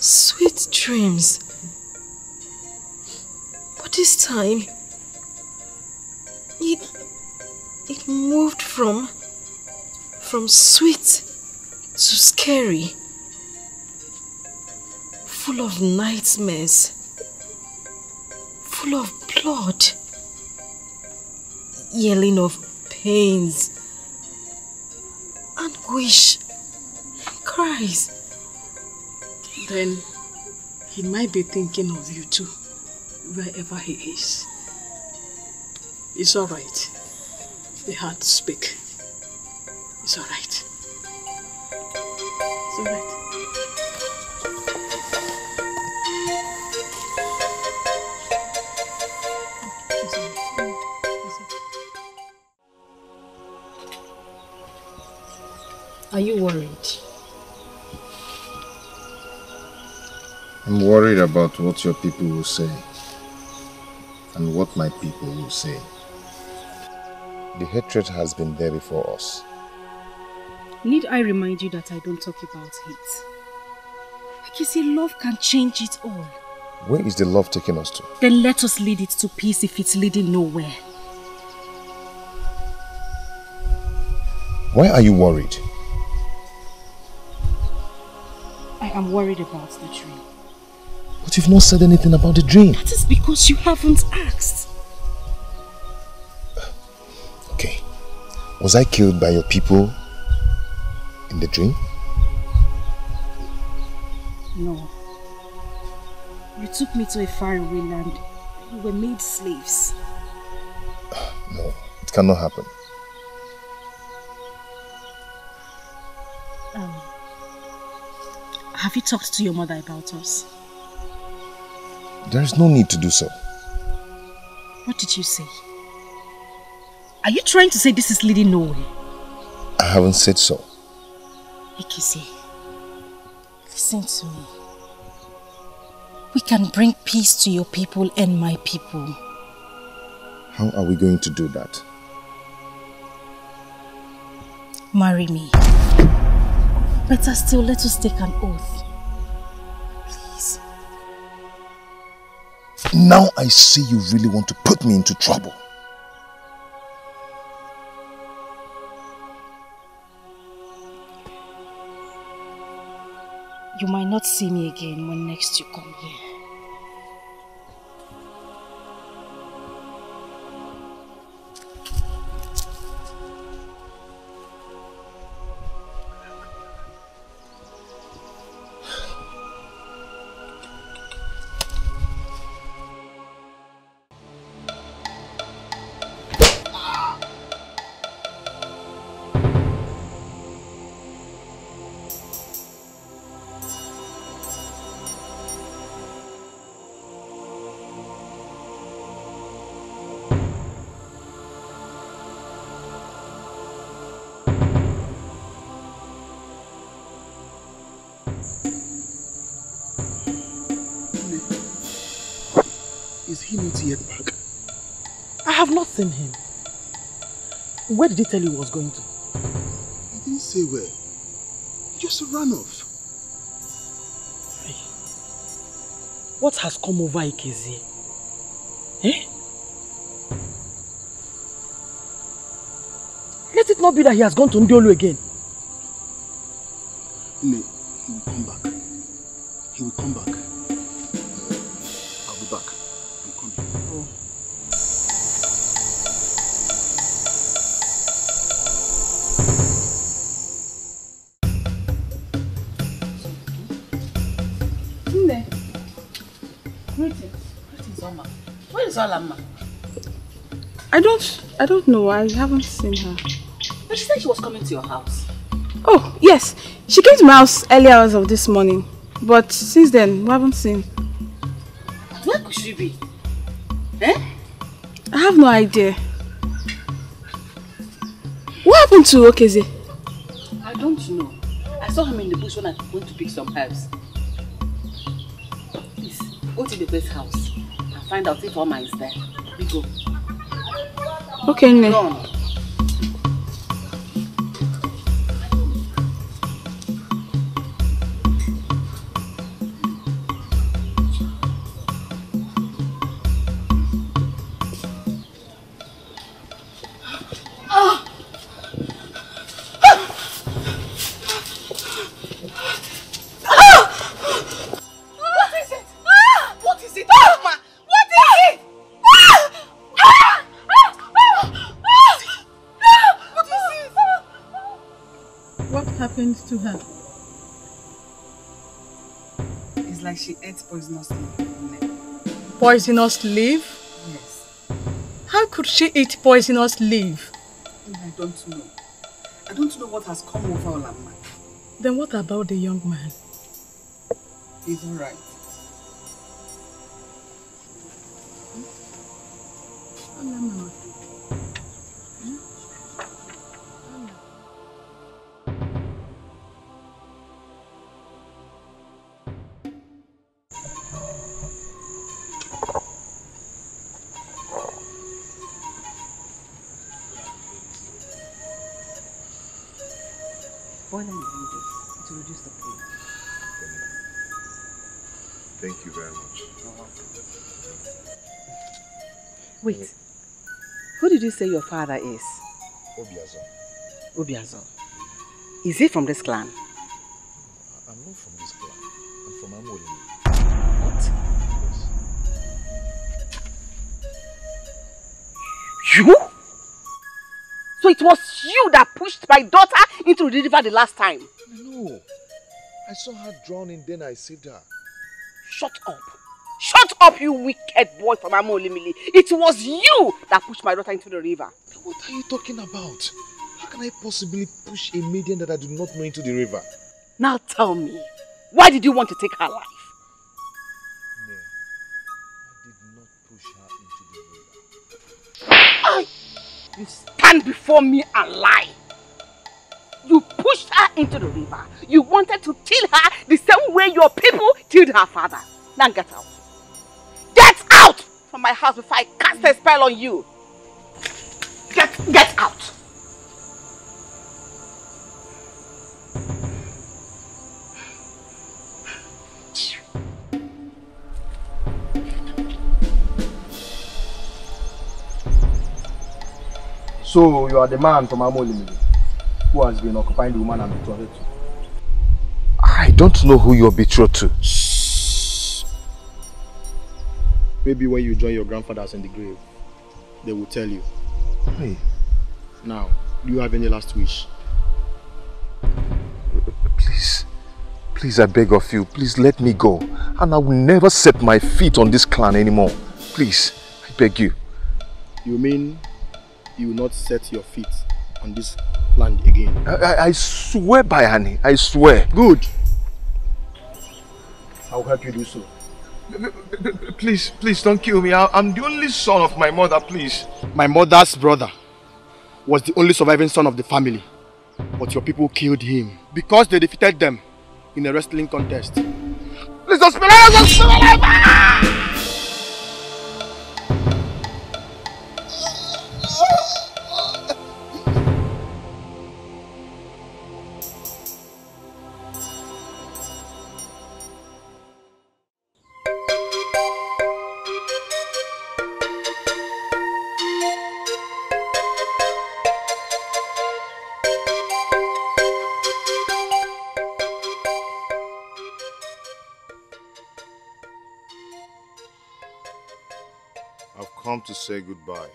Sweet dreams. This time, it, it moved from, from sweet to scary, full of nightmares, full of blood, yelling of pains, anguish, and cries. Then he might be thinking of you too. Wherever he is, it's all right. The heart speaks. It's all right. It's all right. Are you worried? I'm worried about what your people will say. And what my people will say. The hatred has been there before us. Need I remind you that I don't talk about hate? Like you say, love can change it all. Where is the love taking us to? Then let us lead it to peace if it's leading nowhere. Why are you worried? I am worried about the dream. But you've not said anything about the dream. That is because you haven't asked. Okay. Was I killed by your people in the dream? No. You took me to a faraway land. You were made slaves. No, it cannot happen. Um, have you talked to your mother about us? There is no need to do so. What did you say? Are you trying to say this is leading nowhere? I haven't said so. Ekisi, listen to me. We can bring peace to your people and my people. How are we going to do that? Marry me. Better still, let us take an oath. Now I see you really want to put me into trouble. You might not see me again when next you come here. Is he not yet back? I have not seen him. Where did he tell you he was going to? He didn't say where. He just ran off. Hey. What has come over Ikezi? Eh? Let it not be that he has gone to Ndiolu again. No, he will come back. He will come back. I don't, I don't know. I haven't seen her. But she said she was coming to your house. Oh, yes. She came to my house early hours of this morning. But since then, we haven't seen. Where could she be? Eh? I have no idea. What happened to Okeze? I don't know. I saw him in the bush when I went to pick some herbs. Please, go to the best house. Find out if Oma is there. We go. Okay, Nne. No. To her. It's like she ate poisonous leaf. Poisonous leaf? Yes. How could she eat poisonous leaf? I don't know. I don't know what has come over Olamma. Then what about the young man? He's alright. Olamma. Wait, who did you say your father is? Obiazo. Obiazo. Is he from this clan? I'm not from this clan. I'm from Oyinle. What? Yes. You? So it was you that pushed my daughter into the river the last time? No. I saw her drowning, then I saved her. Shut up. Shut up, you wicked boy from Amolimili. It was you that pushed my daughter into the river. What are you talking about? How can I possibly push a maiden that I do not know into the river? Now tell me, why did you want to take her life? No, I did not push her into the river. I, you stand before me and lie. You pushed her into the river. You wanted to kill her the same way your people killed her father. Now get out. From my house before I cast a spell on you. Get, get out. So you are the man from Amolimili who has been occupying the woman I'm betrothed to. I don't know who you are betrothed to. Maybe when you join your grandfathers in the grave, they will tell you. Hey. Now, do you have any last wish? Please, please, I beg of you, please let me go. And I will never set my feet on this clan anymore. Please, I beg you. You mean you will not set your feet on this land again? I, I, I swear by Annie, I swear. Good. I will help you do so. Please, please don't kill me. I'm the only son of my mother, please. My mother's brother was the only surviving son of the family. But your people killed him. Because they defeated them, in a wrestling contest. Please don't spill it! Don't spill it! To say goodbye.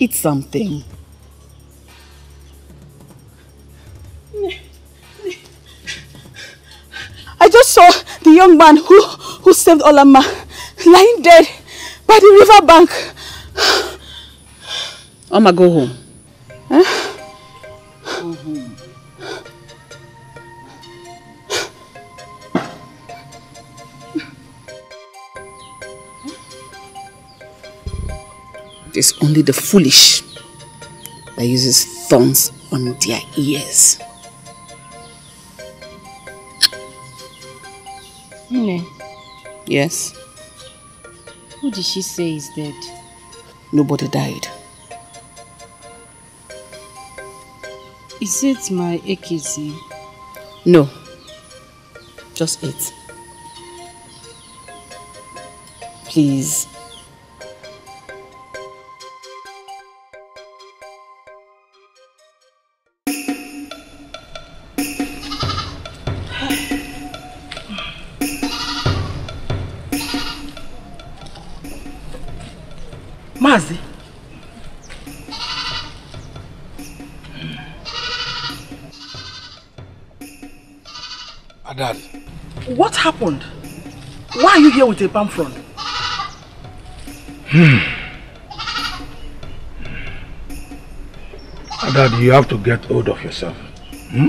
Eat something. I just saw the young man who, who saved Olamma lying dead by the river bank. Oma, go home. Huh? Go home. It is only the foolish that uses thorns on their ears. Nne. Yes? Who did she say is dead? Nobody died. Is it my A K C? No. Just it. Please. Mazi. Adad. What happened? Why are you here with a palm frond? Hmm. Adad, you have to get hold of yourself. Hmm?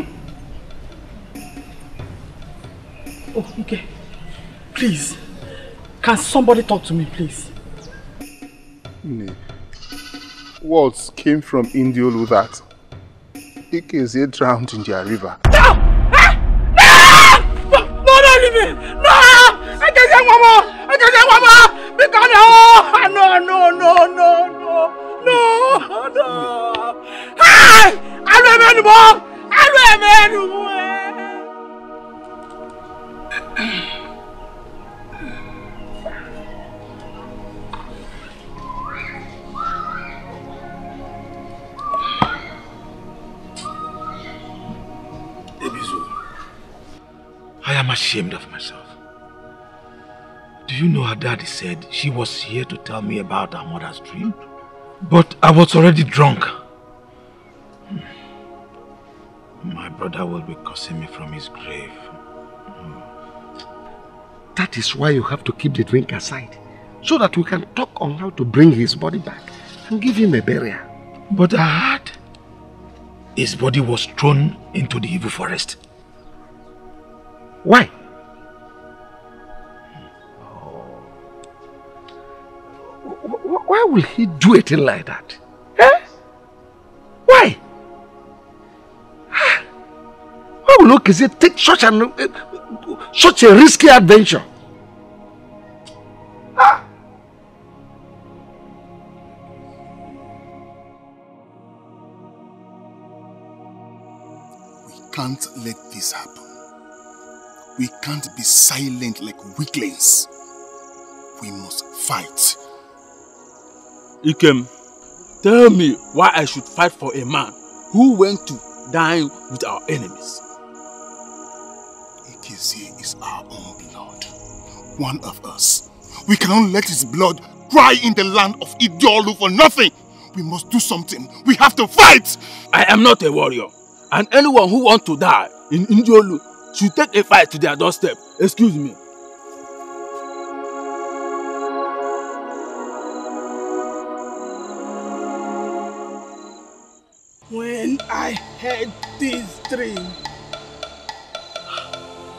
Oh, okay. Please. Can somebody talk to me, please? Words came from Indiolu that A K Z drowned in their river. No! Ah! No! No, don't leave me! No! A K Z Mama! A K Z Mama! Because no! No, no, no, no, no! No! No! Hey! I don't have any more! I don't have any more! I am ashamed of myself. Do you know her daddy said she was here to tell me about her mother's dream? But I was already drunk. Hmm. My brother will be cursing me from his grave. Hmm. That is why you have to keep the drink aside, so that we can talk on how to bring his body back and give him a burial. But I heard his body was thrown into the evil forest. Why? Why will he do a thing like that? Huh? Why? Why will Okilwe take such an such a risky adventure? Ah. We can't let this happen. We can't be silent like weaklings. we must fight. Ikem, tell me why I should fight for a man who went to dine with our enemies. Ikeze is our own blood, one of us. We cannot let his blood cry in the land of Idiolu for nothing. We must do something. We have to fight. I am not a warrior, and anyone who wants to die in Idiolu should take a fight to their doorstep. Excuse me. When I heard this dream,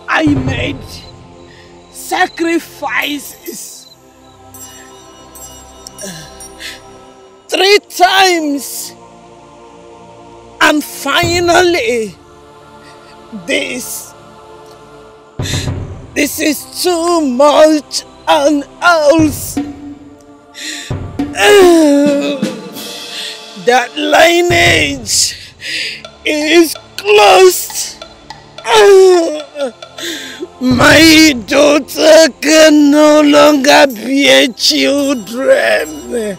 I made sacrifices three times, and finally, this This is too much on us. That lineage is closed. My daughter can no longer bear children.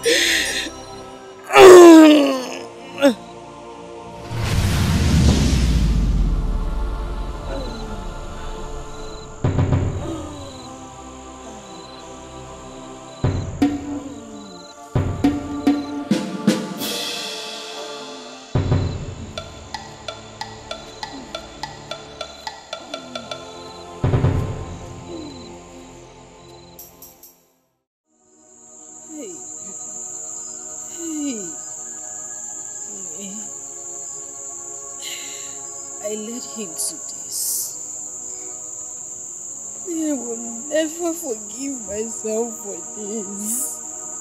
For this.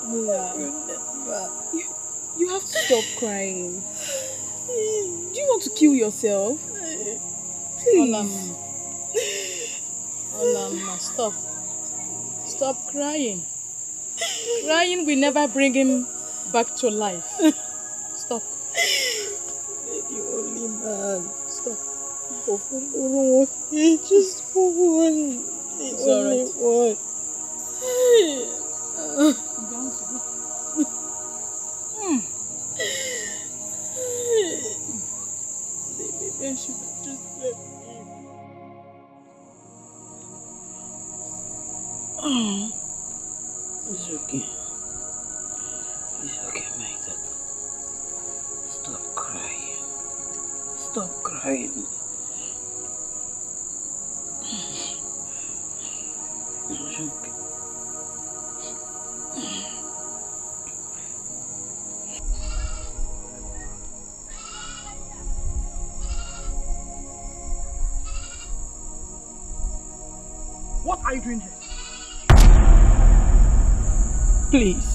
You, you have to stop crying. Do you want to kill yourself? Please. Olama. Olama, stop. Stop crying. Crying will never bring him back to life. Stop. Lady Olima, stop. Just for one. It's only one. Mm. Maybe I should have just left him. Oh. It's okay. It's okay, my daughter. Stop crying. Stop crying. It's okay. What are you doing here? Please,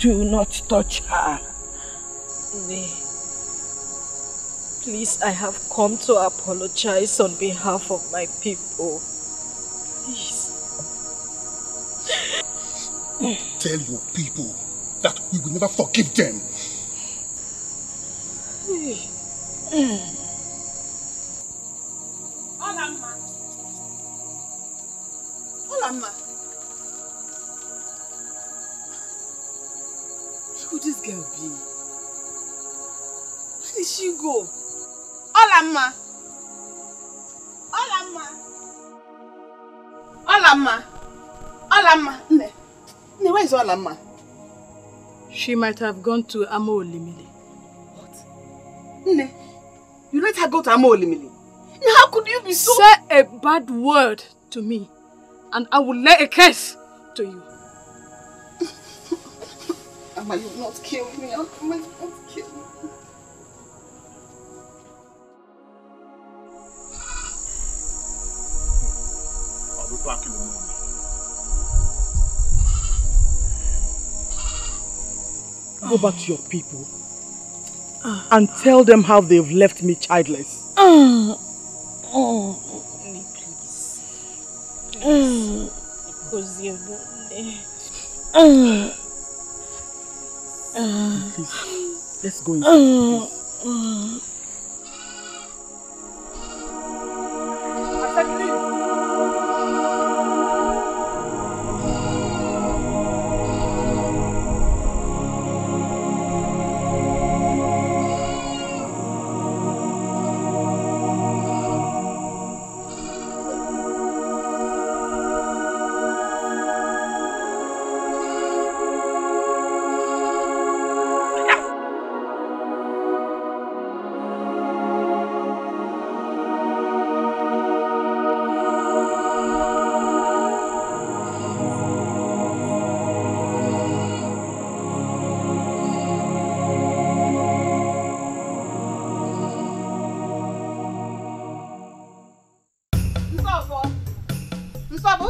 do not touch her. Nay. Please, I have come to apologize on behalf of my people. Please. Tell your people that we will never forgive them. Olamma. Olamma. Who could this girl be? Where did she go? Olamma. Olamma. Olamma. Olamma. Ne. Where is Olamma? She might have gone to Amo Olimili. What? Nne, you let her go to Amo Olimili? How could you be so... Say a bad word to me and I will lay a curse to you. Amma, you will not kill me. Amma, you will not kill me. I'll be back in the morning. Go back to your people and tell them how they've left me childless. Oh, oh. Please. Please. Because you're not there. Please. Let's go inside. Please.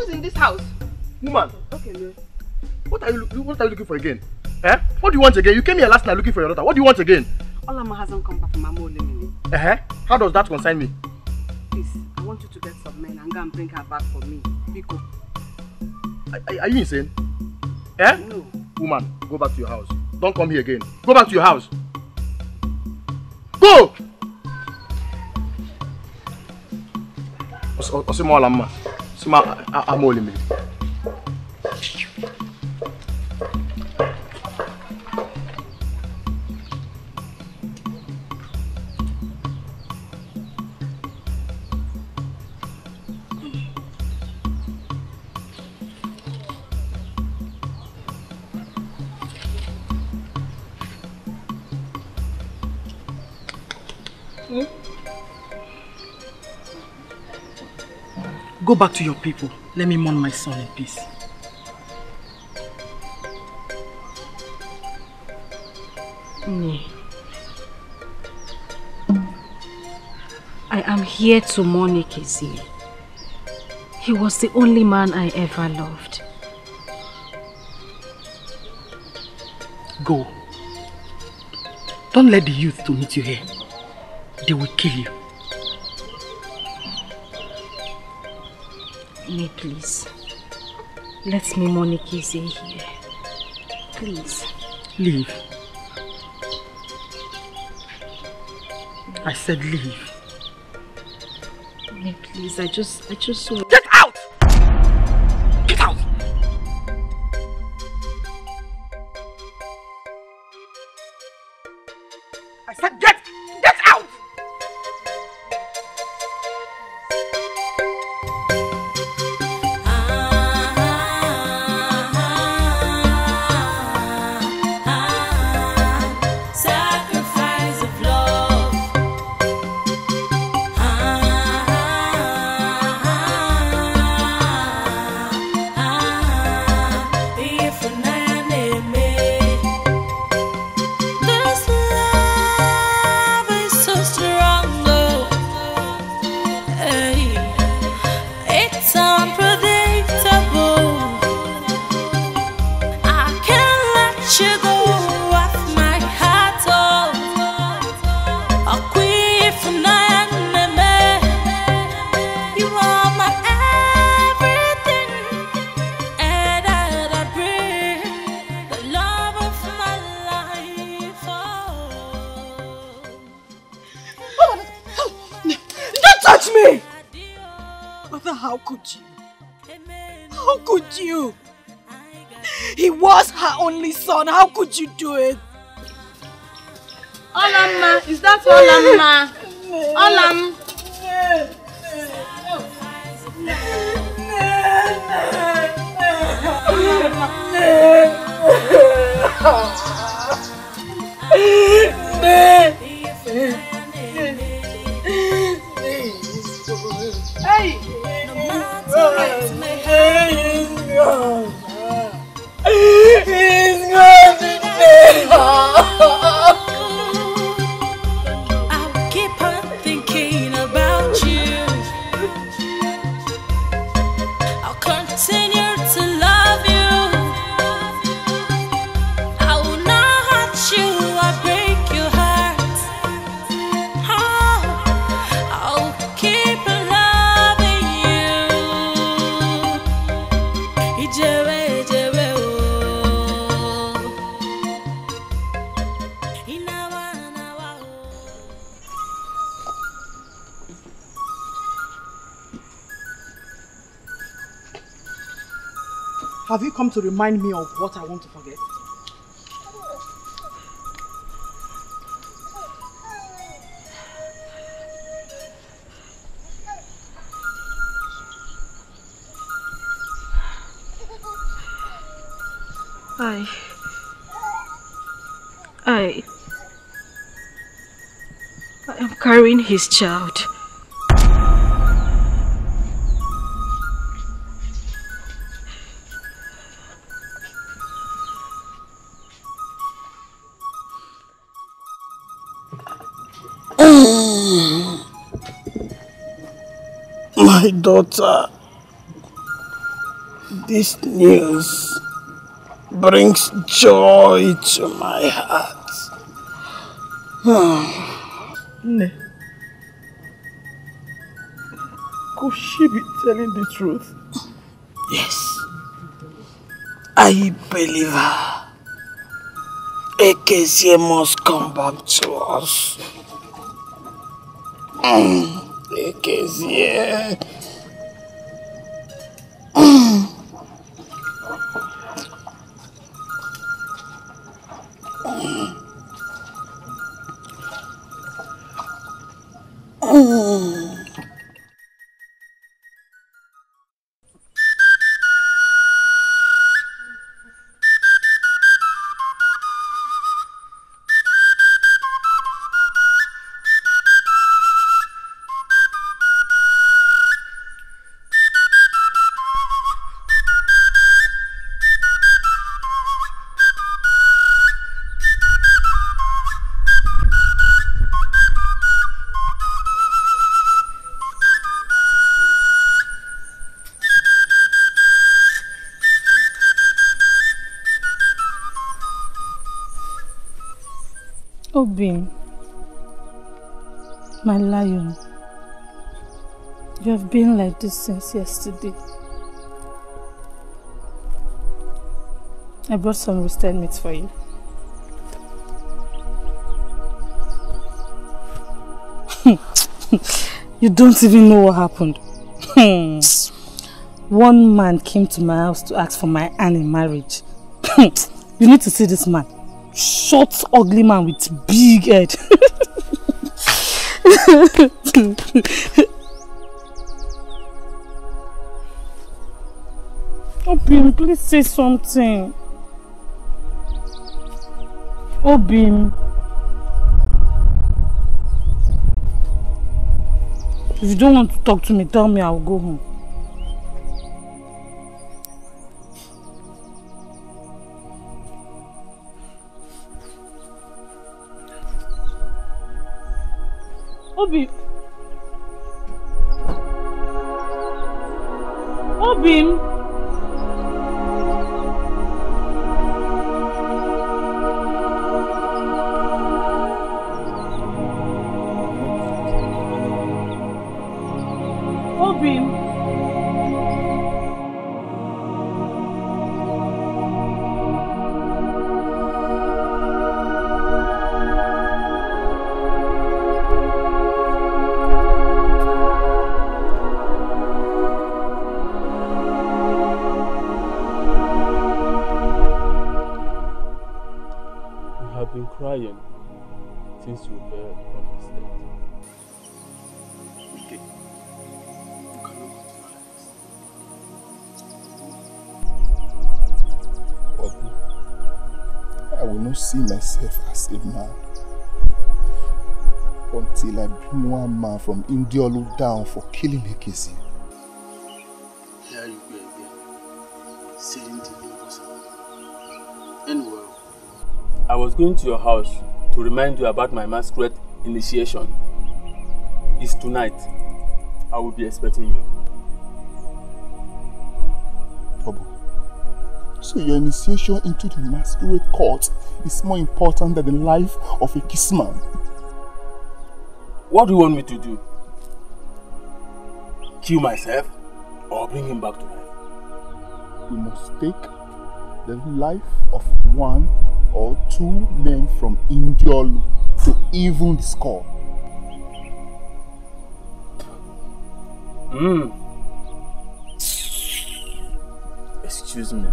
who's in this house? Woman. Okay, no. What are you what are you looking for again? Eh? What do you want again? You came here last night looking for your daughter. What do you want again? Olama hasn't come back from Amolemi. Eh? Uh-huh. How does that concern me? Please, I want you to get some men and go and bring her back for me. Biko. Are, are you insane? Eh? No. Woman, go back to your house. Don't come here again. Go back to your house. Go! Osimo Olama. Osimo Amolemi. Go back to your people. Let me mourn my son in peace. Mm. I am here to mourn Ikezi. He was the only man I ever loved. Go. Don't let the youth to meet you here. They will kill you. Me, please. Let me mourn Ikezi here. Please. Leave. I said leave. Me, please. I just, I just saw. Get out! Get out! I said get! Get out! How could you do it? Olamma, is that Olamma? Olam. Hey! Hey! I keep on thinking about you. I'll continue to love you. I will not hurt you or break your heart. Oh, I'll keep loving you. Ijewe, Ijewe. Have you come to remind me of what I want to forget? I... I... I am carrying his child. My daughter, This news brings joy to my heart. Ne, could she be telling the truth? Yes, I believe her. Ekezie must come back to us. Ekezie. Obin, my lion, you have been like this since yesterday. I brought some roasted meat for you. You don't even know what happened. One man came to my house to ask for my hand in marriage. You need to see this man. Short, ugly man with big head. Obim, please say something. Obim. If you don't want to talk to me, tell me, I will go home. Obim, Obim, Obim. Since you were on the stage. We did. You cannot compromise. Obi, I will not see myself as a man until I bring one man from Indiolu down for killing Ekezie. Here you go again, saying the impossible. Anyway, I was going to your house to remind you about my masquerade initiation. It's tonight. I will be expecting you. Obu, so your initiation into the masquerade court is more important than the life of a kissman. What do you want me to do? Kill myself or bring him back to life? We must take the life of one or two men from Indiolu to even the score. Mm. Excuse me.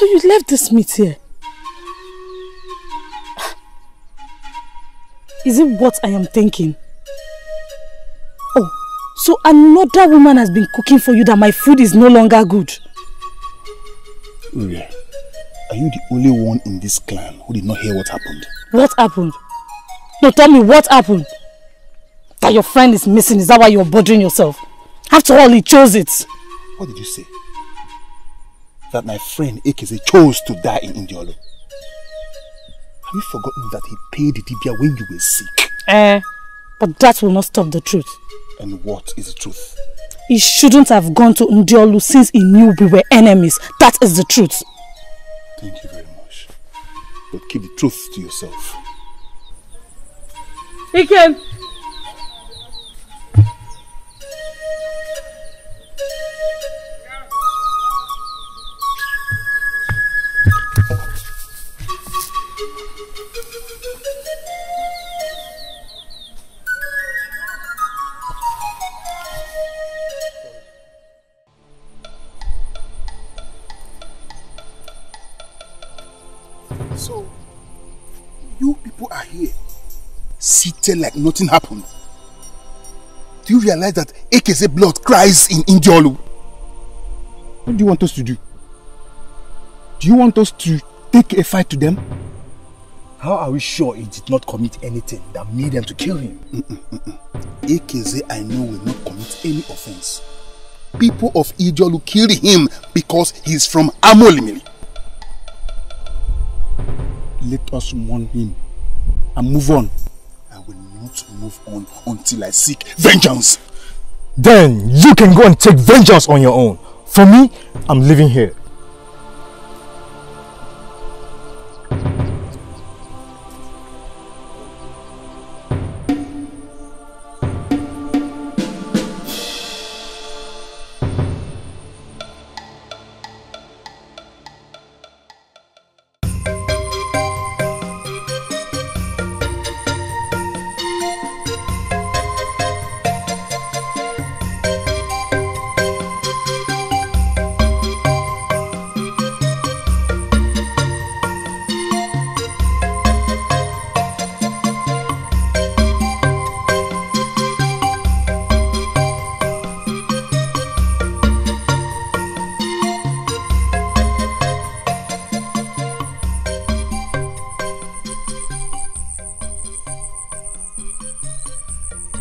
So you left this meat here? Is it what I am thinking? Oh, so another woman has been cooking for you that my food is no longer good? Uria, are you the only one in this clan who did not hear what happened? What happened? No, tell me what happened. That your friend is missing, is that why you're bothering yourself? After all, he chose it. What did you say? That my friend Ekeze chose to die in Indiolo. Have you forgotten that he paid Dibia when you were sick? Eh, uh, but that will not stop the truth. And what is the truth? He shouldn't have gone to Ndiolu since he knew we were enemies. That is the truth. Thank you very much. But keep the truth to yourself. Ikem! So, you people are here, seated like nothing happened. Do you realize that Ekeze blood cries in Indiolu? What do you want us to do? Do you want us to take a fight to them? How are we sure he did not commit anything that made them to kill him? Mm -mm, mm -mm. Ekeze, I know, will not commit any offense. People of Indiolu killed him because he is from Amolimili. Let us mourn him and move on. I will not move on until I seek vengeance. Then you can go and take vengeance on your own. For me, I'm living here.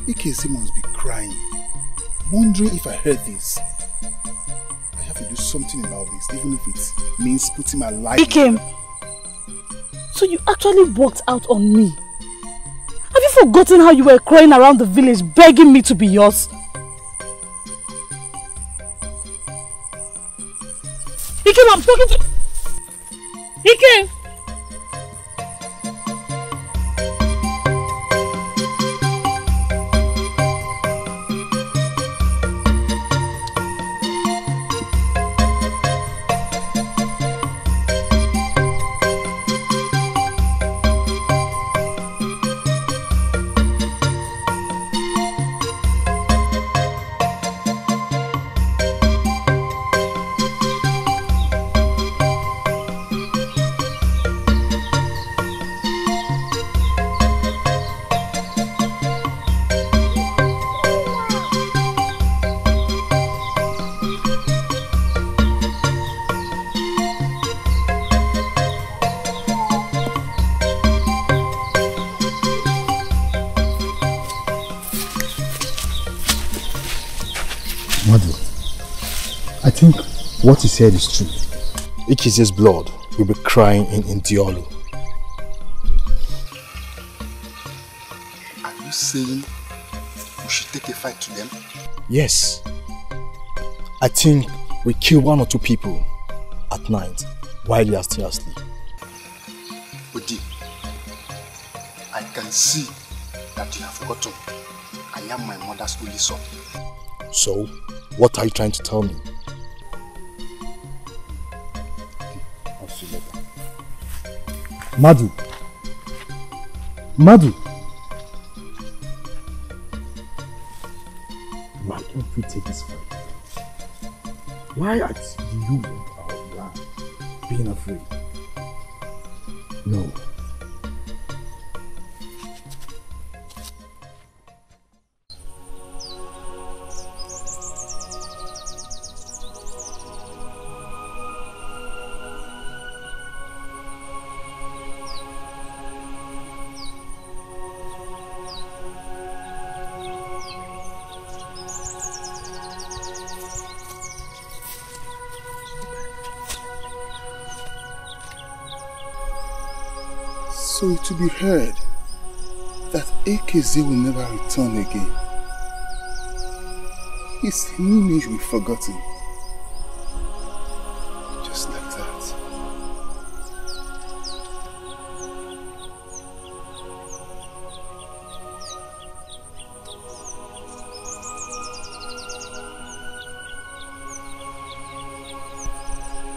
Ekeze must be crying, wondering if I heard this. I have to do something about this, even if it means putting my life. Ikem, so you actually walked out on me. Have you forgotten how you were crying around the village, begging me to be yours? Ikem, I'm talking to you. Ikem! What he said is true. Ekeze's blood will be crying in Ndiolo. Are you saying we should take a fight to them? Yes. I think we kill one or two people at night while they are still asleep. Odi, I can see that you have forgotten. I am my mother's only son. So, what are you trying to tell me? Madu, Madu, why can't we take this fight? Why are you in our land making her free. No. So to be heard that A K Z will never return again. His image will be forgotten. Just like that.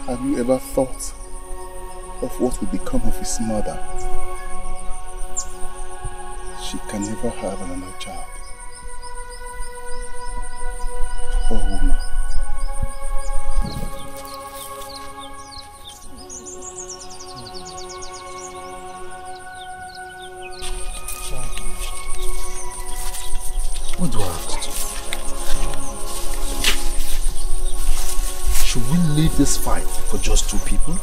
Have you ever thought of what would become of his mother? She can never have another child. Poor woman. What do I have to do? Should we leave this fight for just two people?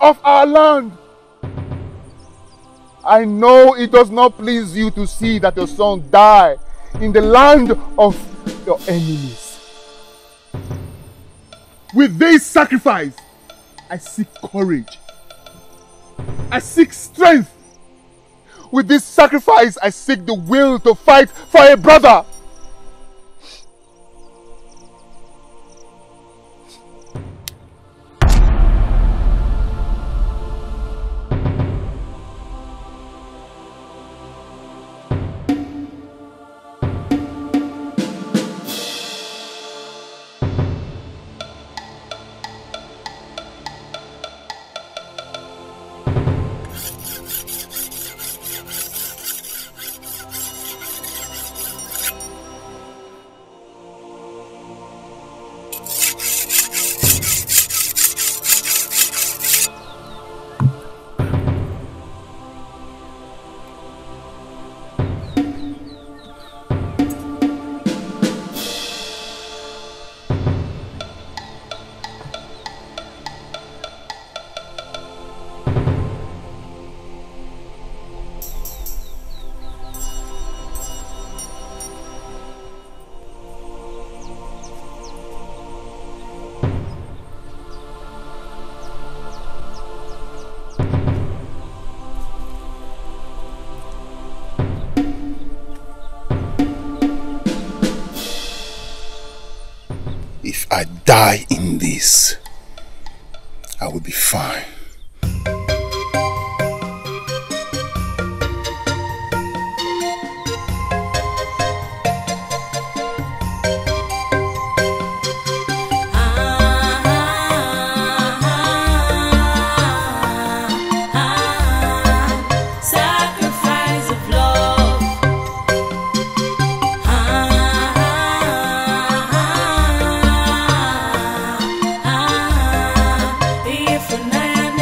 Of our land, I know it does not please you to see that your son die in the land of your enemies. With this sacrifice, I seek courage. I seek strength. With this sacrifice, I seek the will to fight for a brother. I die in this, I will be fine. If a man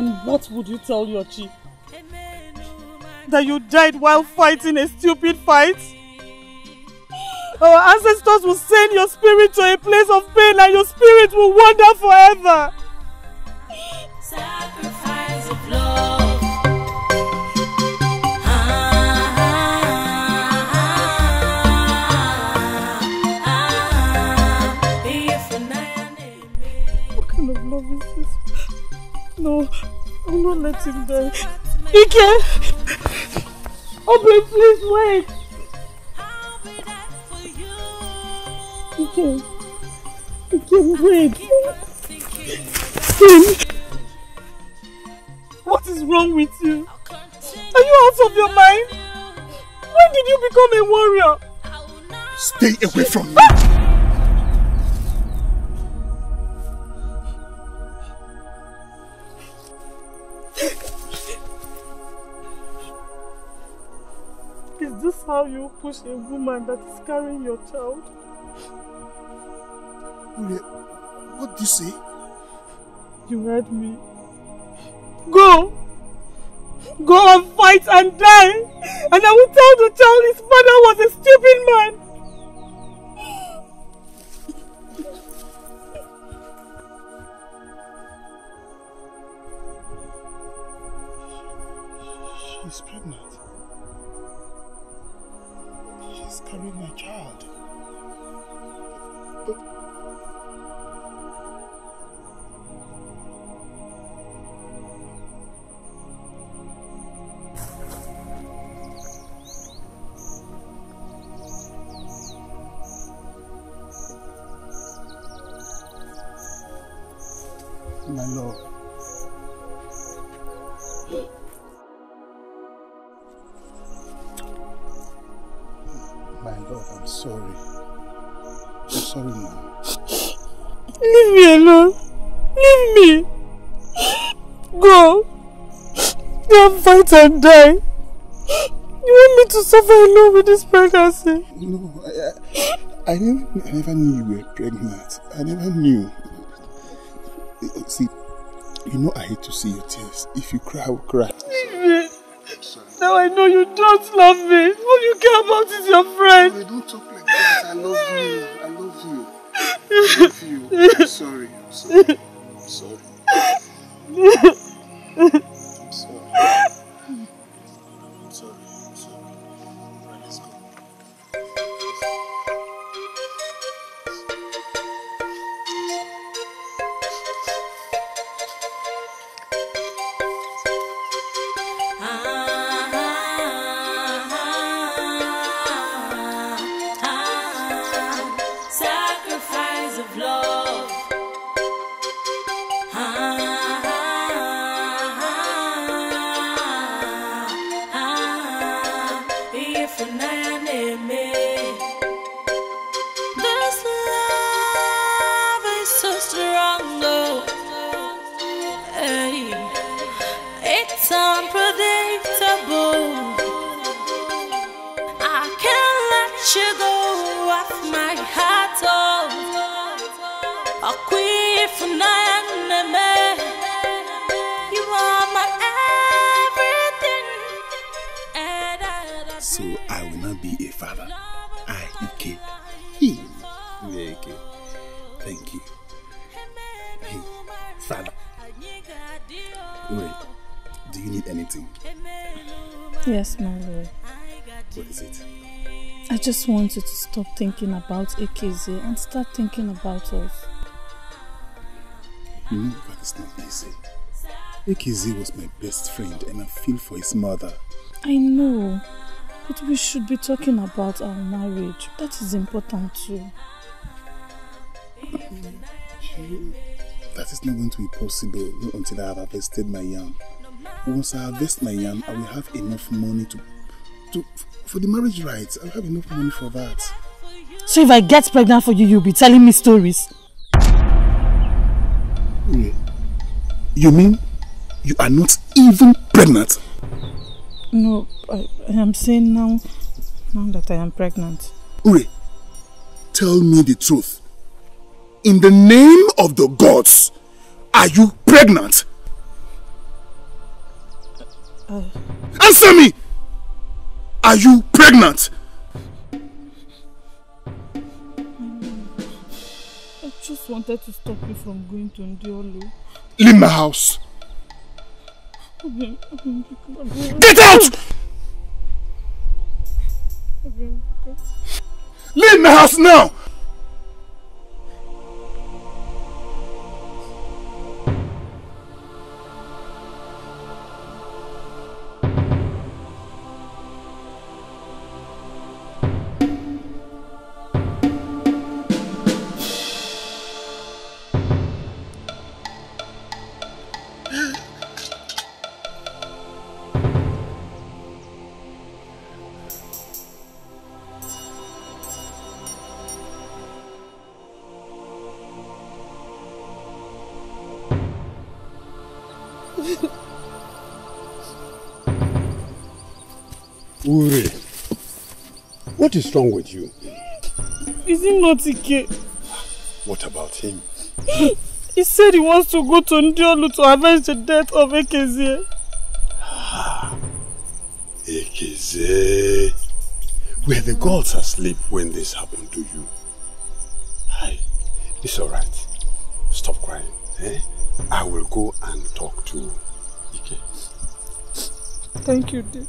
And what would you tell your chief? That you died while fighting a stupid fight? Our ancestors will send your spirit to a place of pain and your spirit will wander forever. Sacrifice of love. What kind of love is this? No, I'm not letting them. Ike! Obi, please wait! Ike! Ike, wait! Ike. What is wrong with you? Are you out of your mind? When did you become a warrior? Stay away from me! Is this how you push a woman that is carrying your child? What do you say? You heard me. Go! Go and fight and die! And I will tell the child his father was a stupid man! She's pregnant. She's carrying my child. But my love, my love, I'm sorry. I'm sorry, ma'am. Leave me alone. Leave me. Go. Go and fight and die. You want me to suffer alone with this pregnancy? No, I, I, I, never, I never knew you were pregnant. I never knew. See, you know I hate to see your tears. If you cry, I will cry. Leave me. Now I know you don't love me. All you care about is your friend. No, don't talk like that. I love you. I love you. I love you. I'm sorry. I'm sorry. I'm sorry. I'm sorry. I'm sorry. I'm sorry. All right, let's go. I just want you to stop thinking about Ekeze and start thinking about us. You know that it's not easy. Ekeze was my best friend and I feel for his mother. I know, but we should be talking about our marriage. That is important too. That is not going to be possible until I have harvested my yam. Once I harvest my yam, I will have enough money to To, for the marriage rights. I have enough money for that. So if I get pregnant for you, you'll be telling me stories? Wait, you mean you are not even pregnant? No, I, I am saying now, now that I am pregnant. Ure, tell me the truth. In the name of the gods, are you pregnant? Uh, Answer me! Are you pregnant? I just wanted to stop you from going to Ndiolo. Leave my house. Get out! Leave my house now! Uri, what is wrong with you? Is it not Ike? What about him? He said he wants to go to Ndiolu to avenge the death of Ekezie. Ekezie, where the gods are asleep when this happened to you. Hi, it's alright. Stop crying. Eh? I will go and talk to Ike. Thank you, dear.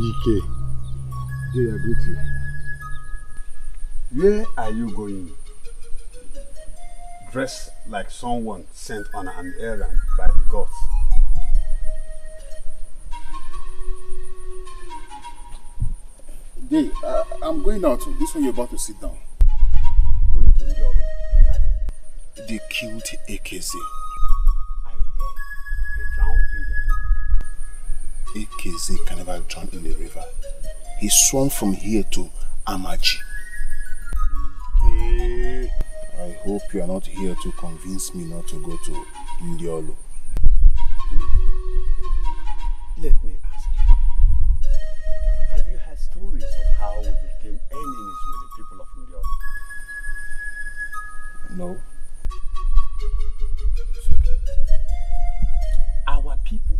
Ike, dear beauty, where are you going? Dressed like someone sent on an errand by the gods. Dey, uh, I'm going out. This one you're about to sit down. Going to the other. They killed A K Z. A K Z can never drown in the river. He swam from here to Amaji. Okay. I hope you are not here to convince me not to go to Ndiolo. Let me ask you, have you heard stories of how we became enemies with the people of Ndiolo? No. It's okay. Our people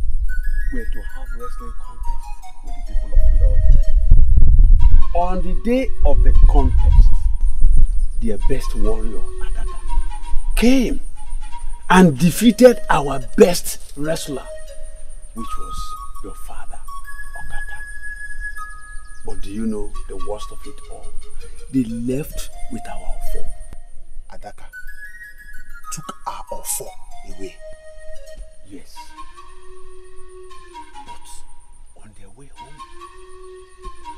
were to have wrestling contest with the people of Ndiolo. On the day of the contest, their best warrior, Adaka, came and defeated our best wrestler, which was your father, Okaka. But do you know the worst of it all? They left with our offer. Adaka took our offer away. Yes.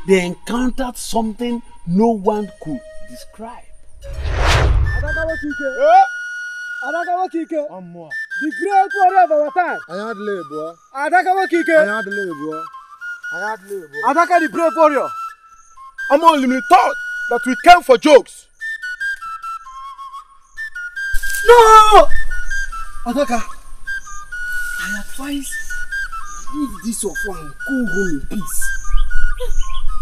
They encountered something no one could describe. The great warrior of our time. I had labor. I had labor. I had labor. Adaka the brave warrior. I'm only thought that we came for jokes. No! Adaka, I advise leave this of one and go home in peace.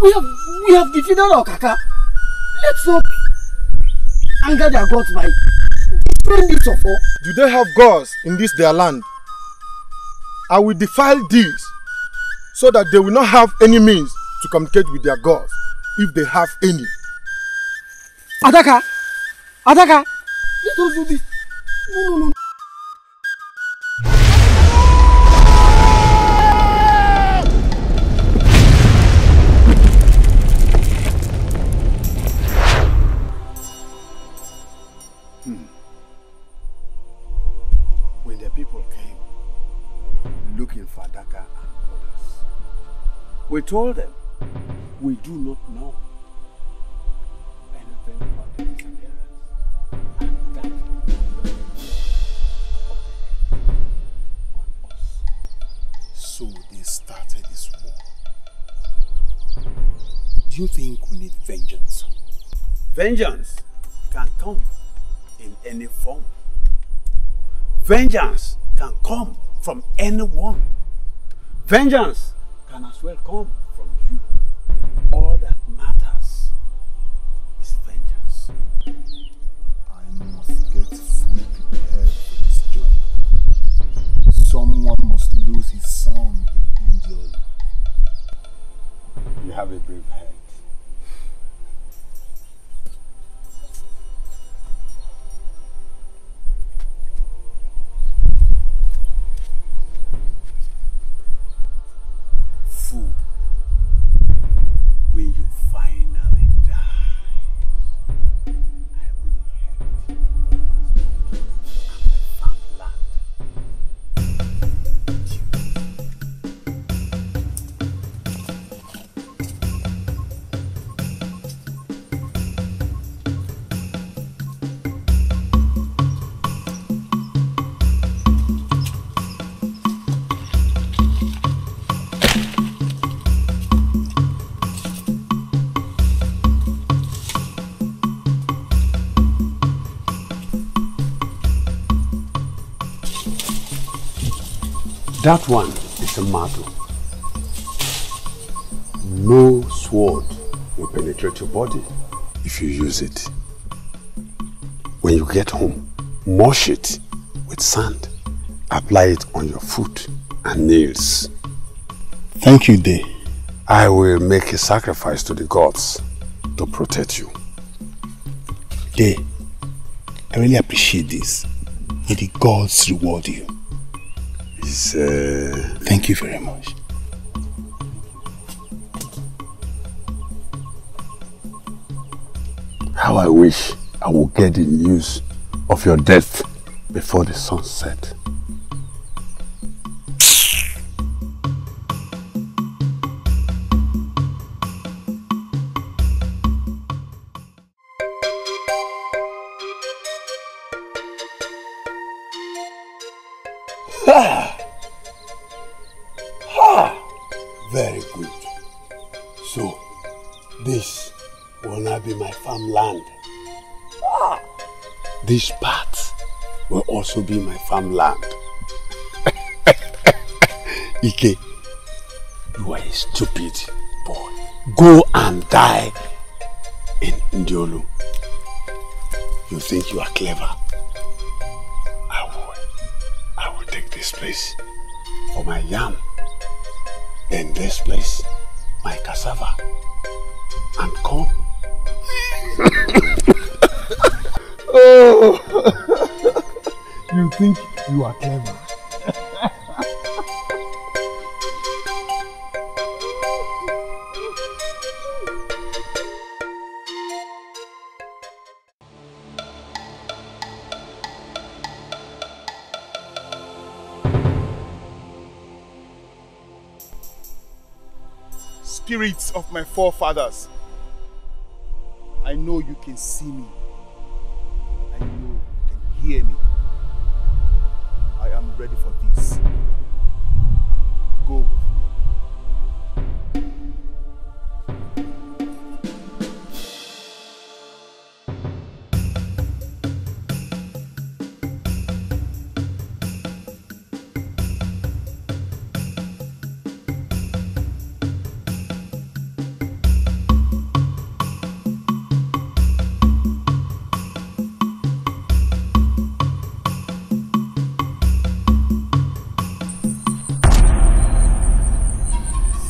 We have, we have defeated Okaka. Let's not anger their gods by defending this of all. Do they have gods in this their land? I will defile these so that they will not have any means to communicate with their gods, if they have any. Adaka! Adaka! Let us do this. No, no, no. We told them, we do not know So they started this war. Do you think we need vengeance? Vengeance can come in any form. Vengeance can come from anyone. Vengeance can as well come from you. All that matters is vengeance. I must get fully prepared for this journey. Someone must lose his son in India. You have a brave head. That one is a marvel. No sword will penetrate your body if you use it. When you get home, mush it with sand. Apply it on your foot and nails. Thank you, Day. I will make a sacrifice to the gods to protect you. Day, I really appreciate this. May the gods reward you. Uh, Thank you very much. How I wish I would get the news of your death before the sun set. These parts will also be my farmland. Ike, you are a stupid boy. Go and die in Ndiolu. You think you are clever? I will. I will take this place for my yam. Then this place, my cassava. And corn. Oh, you think you are clever? Spirits of my forefathers, I know you can see me. Hear me. I am ready for this. Go with me.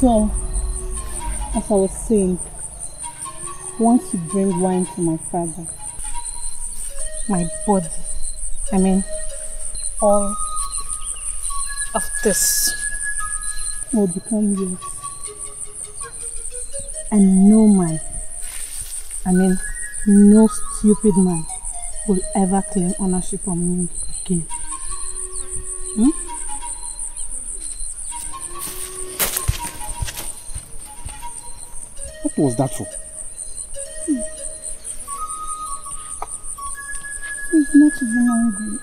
So, as I was saying, once you bring wine to my father, my body, I mean, all of this will become yours. And no man, I mean, no stupid man will ever claim ownership of me again. Hmm? What was that for? He's not even angry.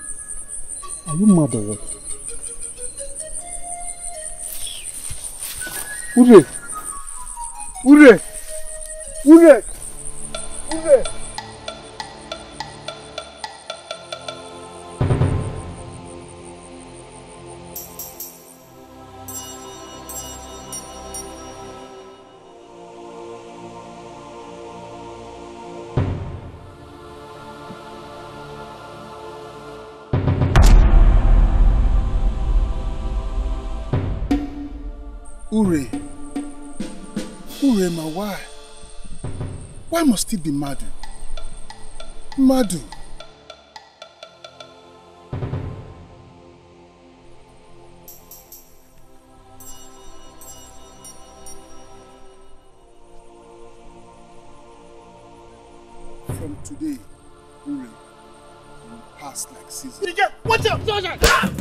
Are you mad or what? Ure! Ure! Ure! Ure! Ure, Ure, my why? Why must it be Madu? Madu. From today, Ure, you will pass like Caesar. Watch out, soldier! Ah!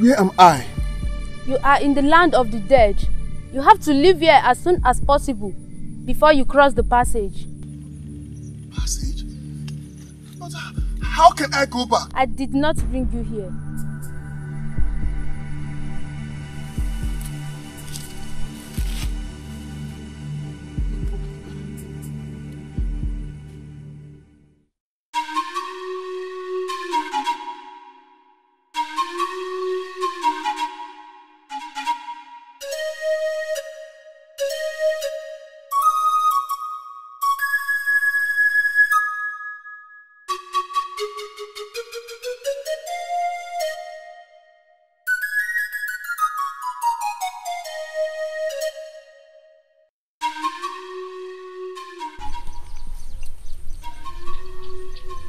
Where am I? You are in the land of the dead. You have to leave here as soon as possible before you cross the passage. Passage? But how can I go back? I did not bring you here.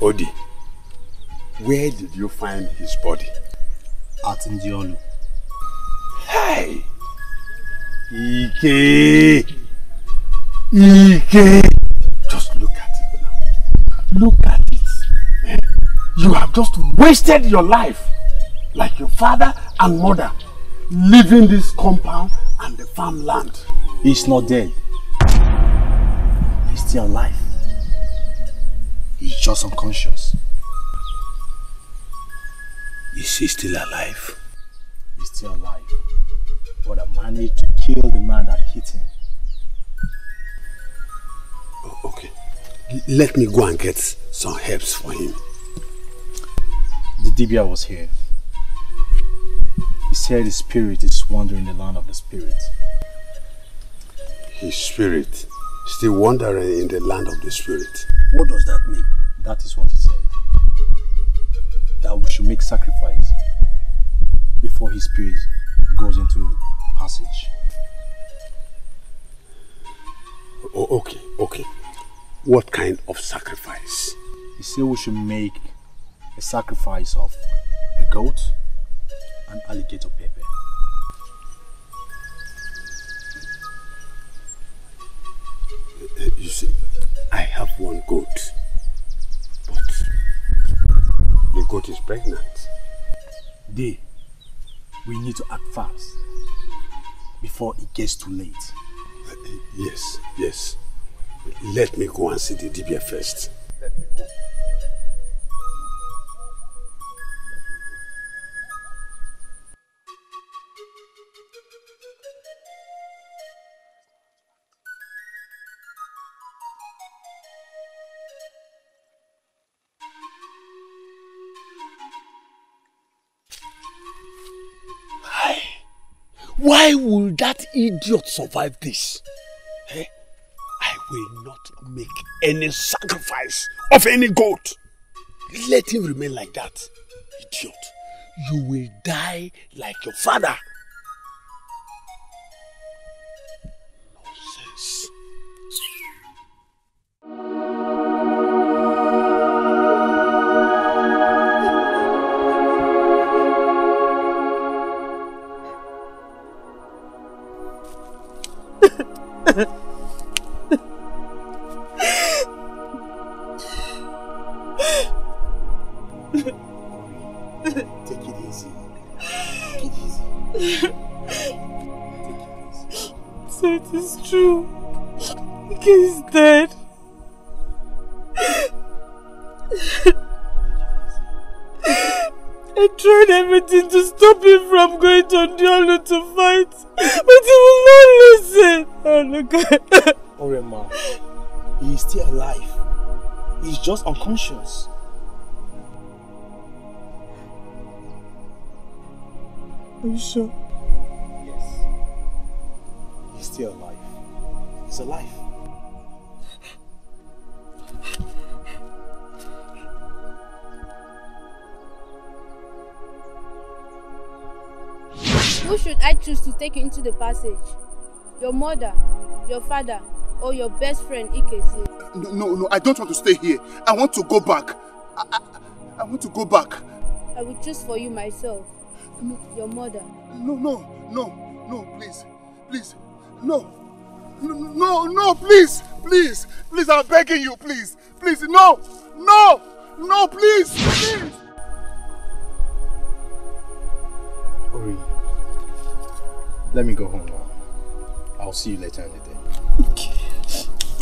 Odi, where did you find his body? At Ndiolu. Hey! Ike! Ike! Just look at it now. Look at it. You have just wasted your life, like your father and mother, leaving this compound and the farmland. He's not dead. He's still alive. He's just unconscious. Is he still alive? He's still alive. But I managed to kill the man that hit him. Oh, okay. Let me go and get some herbs for him. The Dibia was here. He said his spirit is wandering the land of the spirit. His spirit? Still wandering in the land of the spirit. What does that mean? That is what he said. That we should make sacrifice before his spirit goes into passage. Oh, okay, okay. What kind of sacrifice? He said we should make a sacrifice of a goat and alligator pepper. You see, I have one goat, but the goat is pregnant. They, we need to act fast before it gets too late. Uh, yes, yes. Let me go and see the Dibia first. Let me go. Why will that idiot survive this? Eh? I will not make any sacrifice of any goat. Let him remain like that, idiot. You will die like your father. Nonsense. Take it easy. Take it easy. Take it easy. So it is true. He's dead. I tried everything to stop him from going to Ndiolo to fight, but he will not listen. Oh, look at Orema. He is still alive. He is just unconscious. Are you sure? Yes. He's still alive. He's alive. Who should I choose to take you into the passage? Your mother, your father, or your best friend Ikezi? No, no, no, I don't want to stay here. I want to go back. I, I, I want to go back. I will choose for you myself. No. Your mother. No, no, no, no, please, please, no, no, no, no, please, please, please, I'm begging you, please, please, no, no, no, please, please. Ori, let me go home now. I'll see you later in the day. Okay.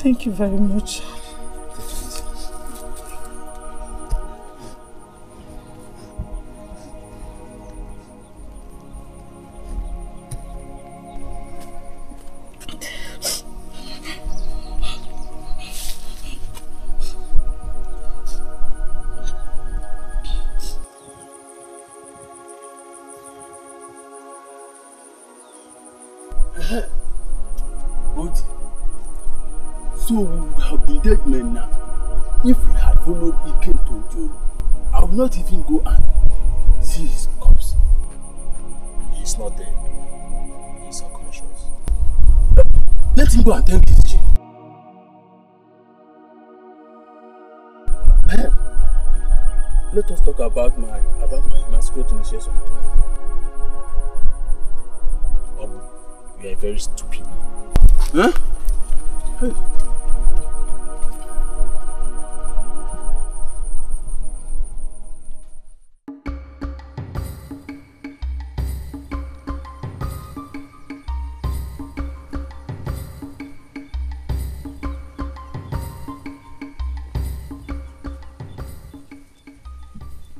Thank you very much. So we would have been dead men now. If we had followed Ike to Ojoro, I would not even go and see his corpse. He's not dead. He's unconscious. Let him go and thank his chief. Let us talk about my about my masquerade initiation tonight. Obu, you are very stupid. Huh? Hey.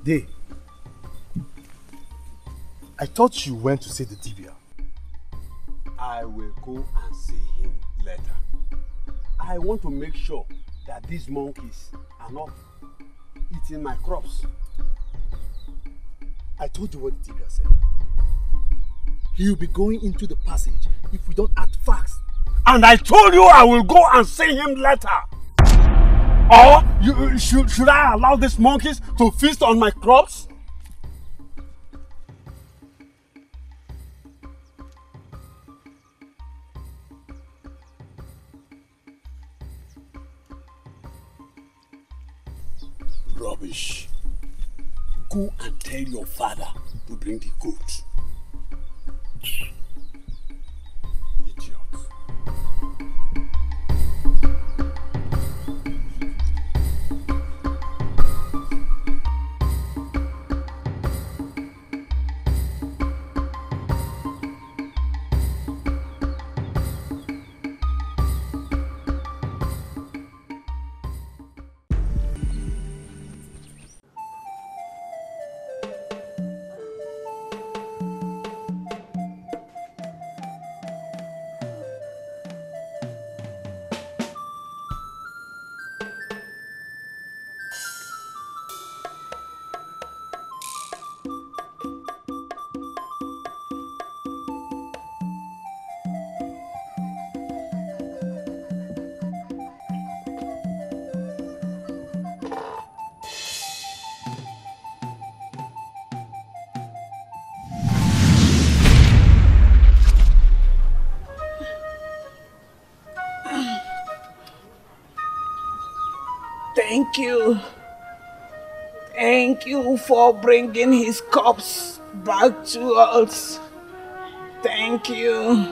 Dey, I thought you went to see the Dibia. I will go and see him later. I want to make sure that these monkeys are not eating my crops. I told you what the Dibia said. He will be going into the passage if we don't act fast. And I told you I will go and see him later. Or you, should, should I allow these monkeys to feast on my crops? Rubbish. Go and tell your father to bring the goat. Idiot. Thank you. Thank you for bringing his corpse back to us. Thank you.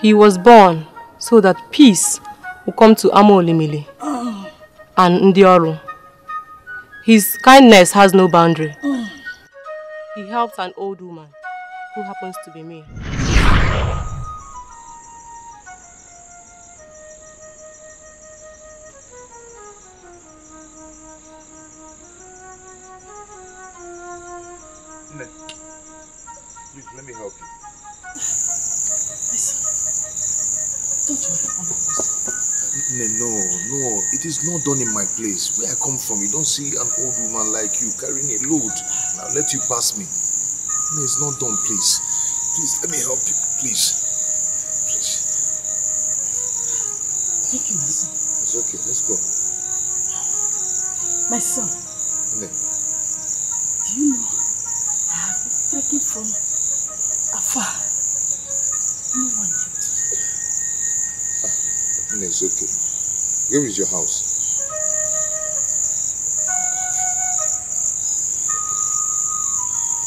He was born so that peace will come to Ama Olimili oh. and Ndioro. His kindness has no boundary. Mm. He helped an old woman, who happens to be me. Let me help you. Listen. Don't worry, I'm not listening. No, no, it is not done in my place. Where I come from, you don't see an old woman like you carrying a load. Now let you pass me. No, it's not done, please. Please, let me help you. Please. Please. Thank you, my son. It's okay, let's go. My son. No. Do you know I have been taken from afar? No one yet. Ah, no, it's okay. Where is your house?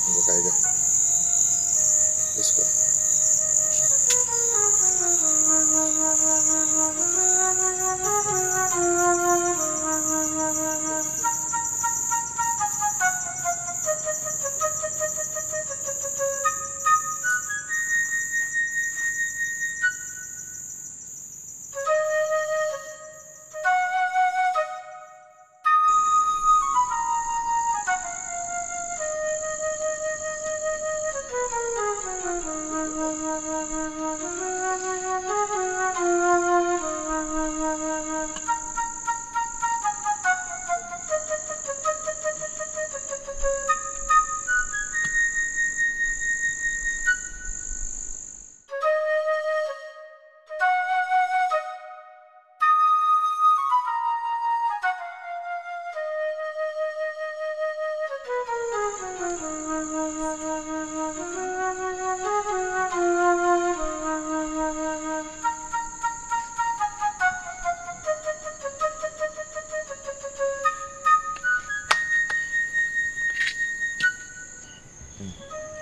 Let's go.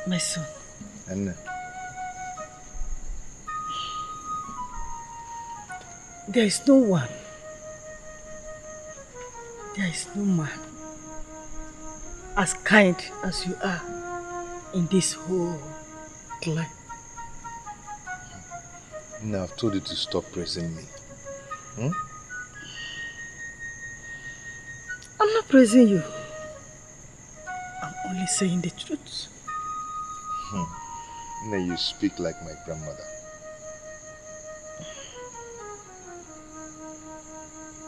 My son. Anna. There is no one. There is no man as kind as you are in this whole clan. Now I've told you to stop praising me. Hmm? I'm not praising you. I'm only saying the truth. Hmm. Now you speak like my grandmother.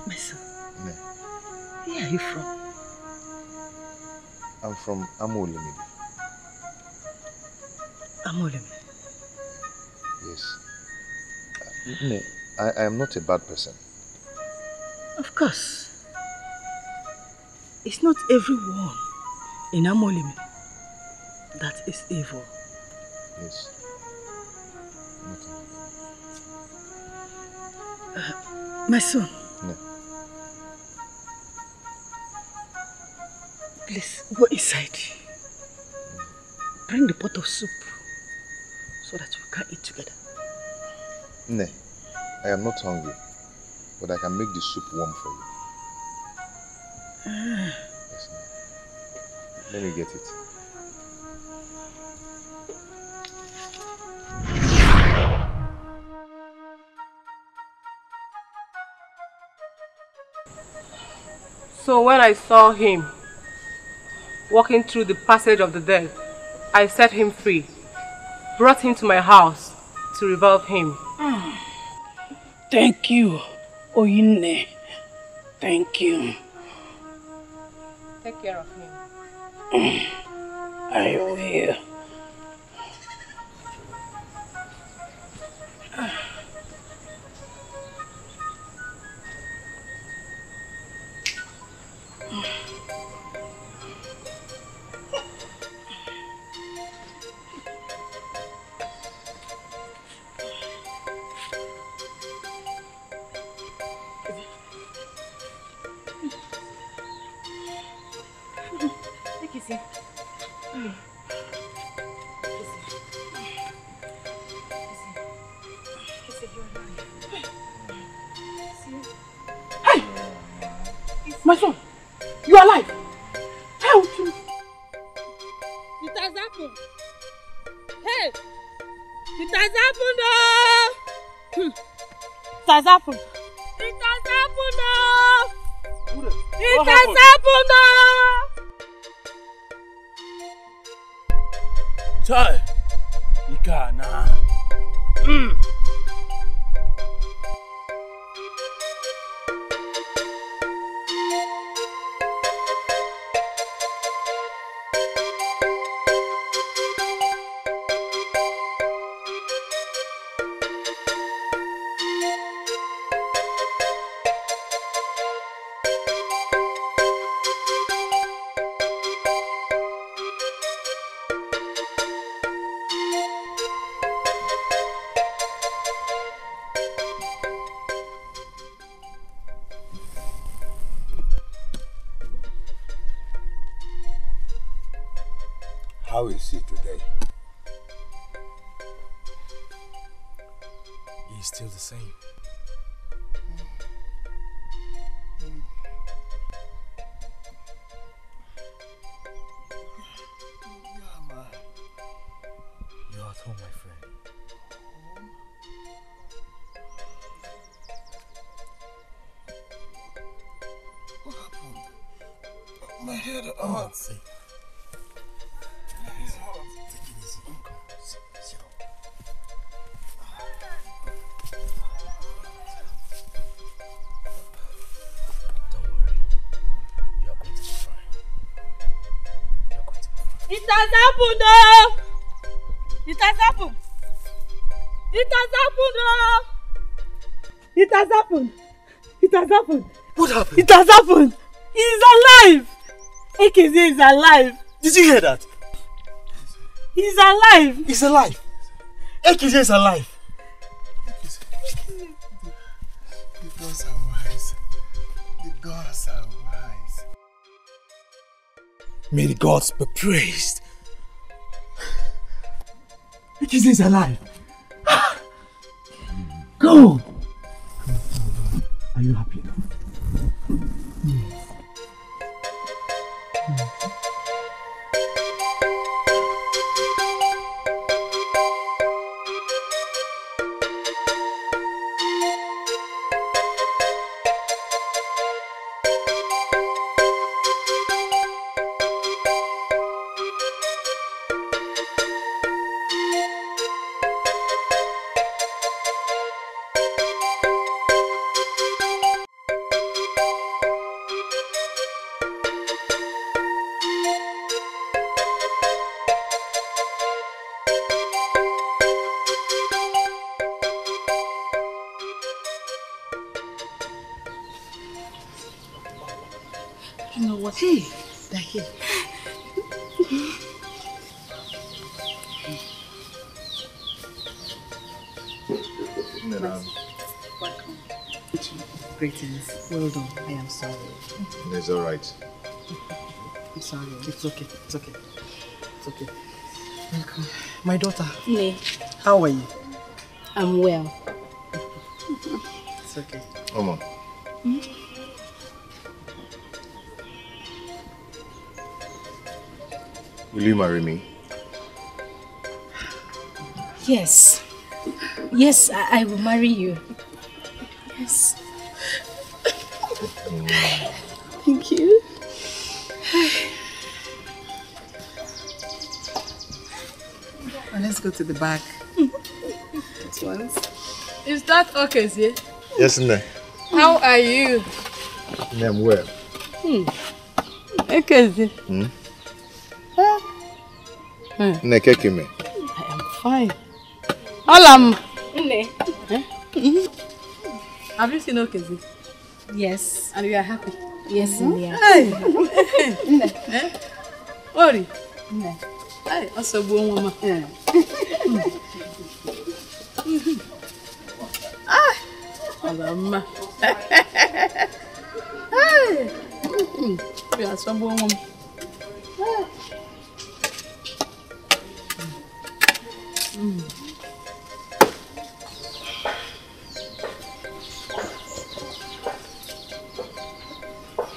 My son, yeah. Where are you from? I'm from Amolimi. Amolimi? Yes. No, I, I am not a bad person. Of course. It's not everyone in Amolimi that is evil. Yes. Nothing. Uh, my son. No. Please, go inside. Mm. Bring the pot of soup so that we can eat together. No. I am not hungry, but I can make the soup warm for you. Uh. Yes, no. Let me get it. So when I saw him walking through the passage of the dead, I set him free, brought him to my house to revive him. Mm. Thank you, Oyinle. Thank you. Take care of him. I will. out. It has happened. Hey! It has happened, oh! Hm. It has happened. It has happened, oh! It what has happened, oh! Chai! Ikana! Mm. How is he today? He's still the same. Mm. Mm. Yama. You're at home, my friend. What happened? My head hurts. Oh, It has happened, oh! It has happened! It has happened, oh! It has happened! It has happened! What happened? It has happened! He is alive! A K Z is alive! Did you hear that? He is alive! He's alive! A K Z is alive! A K Z. A K Z. The gods are wise. The gods are wise. May the gods be praised! Because he's alive. Go! Are you happy now? Yes. Hey, they're here. Welcome. Greetings. Well done. I am sorry. It's all right. I'm sorry. It's okay. It's okay. It's okay. Welcome. My daughter. Me. How are you? I'm well. It's okay. Oma. Hmm? Will you marry me? Yes. Yes, I, I will marry you. Yes. Thank you. Well, let's go to the back. This once. Is that okay, Zee? Yes, ma'am. How are you? I'm well. Hmm. Okay, Zee. Hmm? I am fine. Alam. Have you seen Okezi? Yes. And you are happy? Yes, we are. Ori. I also born woman. Ah. Alam. We are so born woman. Mm.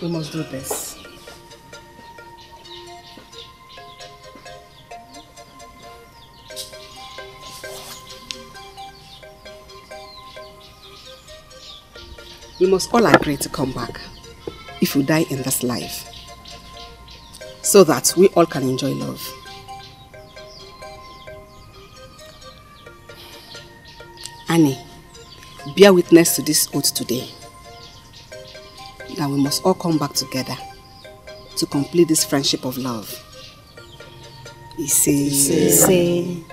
We must do this. We must all agree to come back if we die in this life, so that we all can enjoy love. Annie, bear witness to this oath today, that we must all come back together to complete this friendship of love. Ise. Ise. Ise.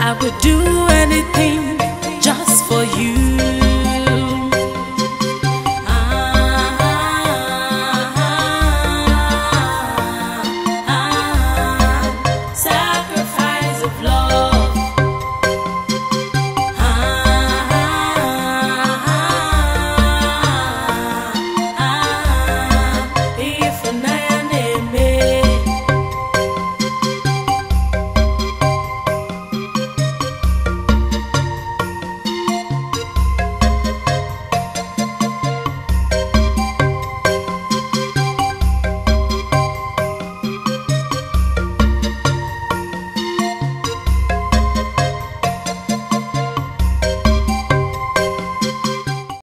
I would do anything just for you.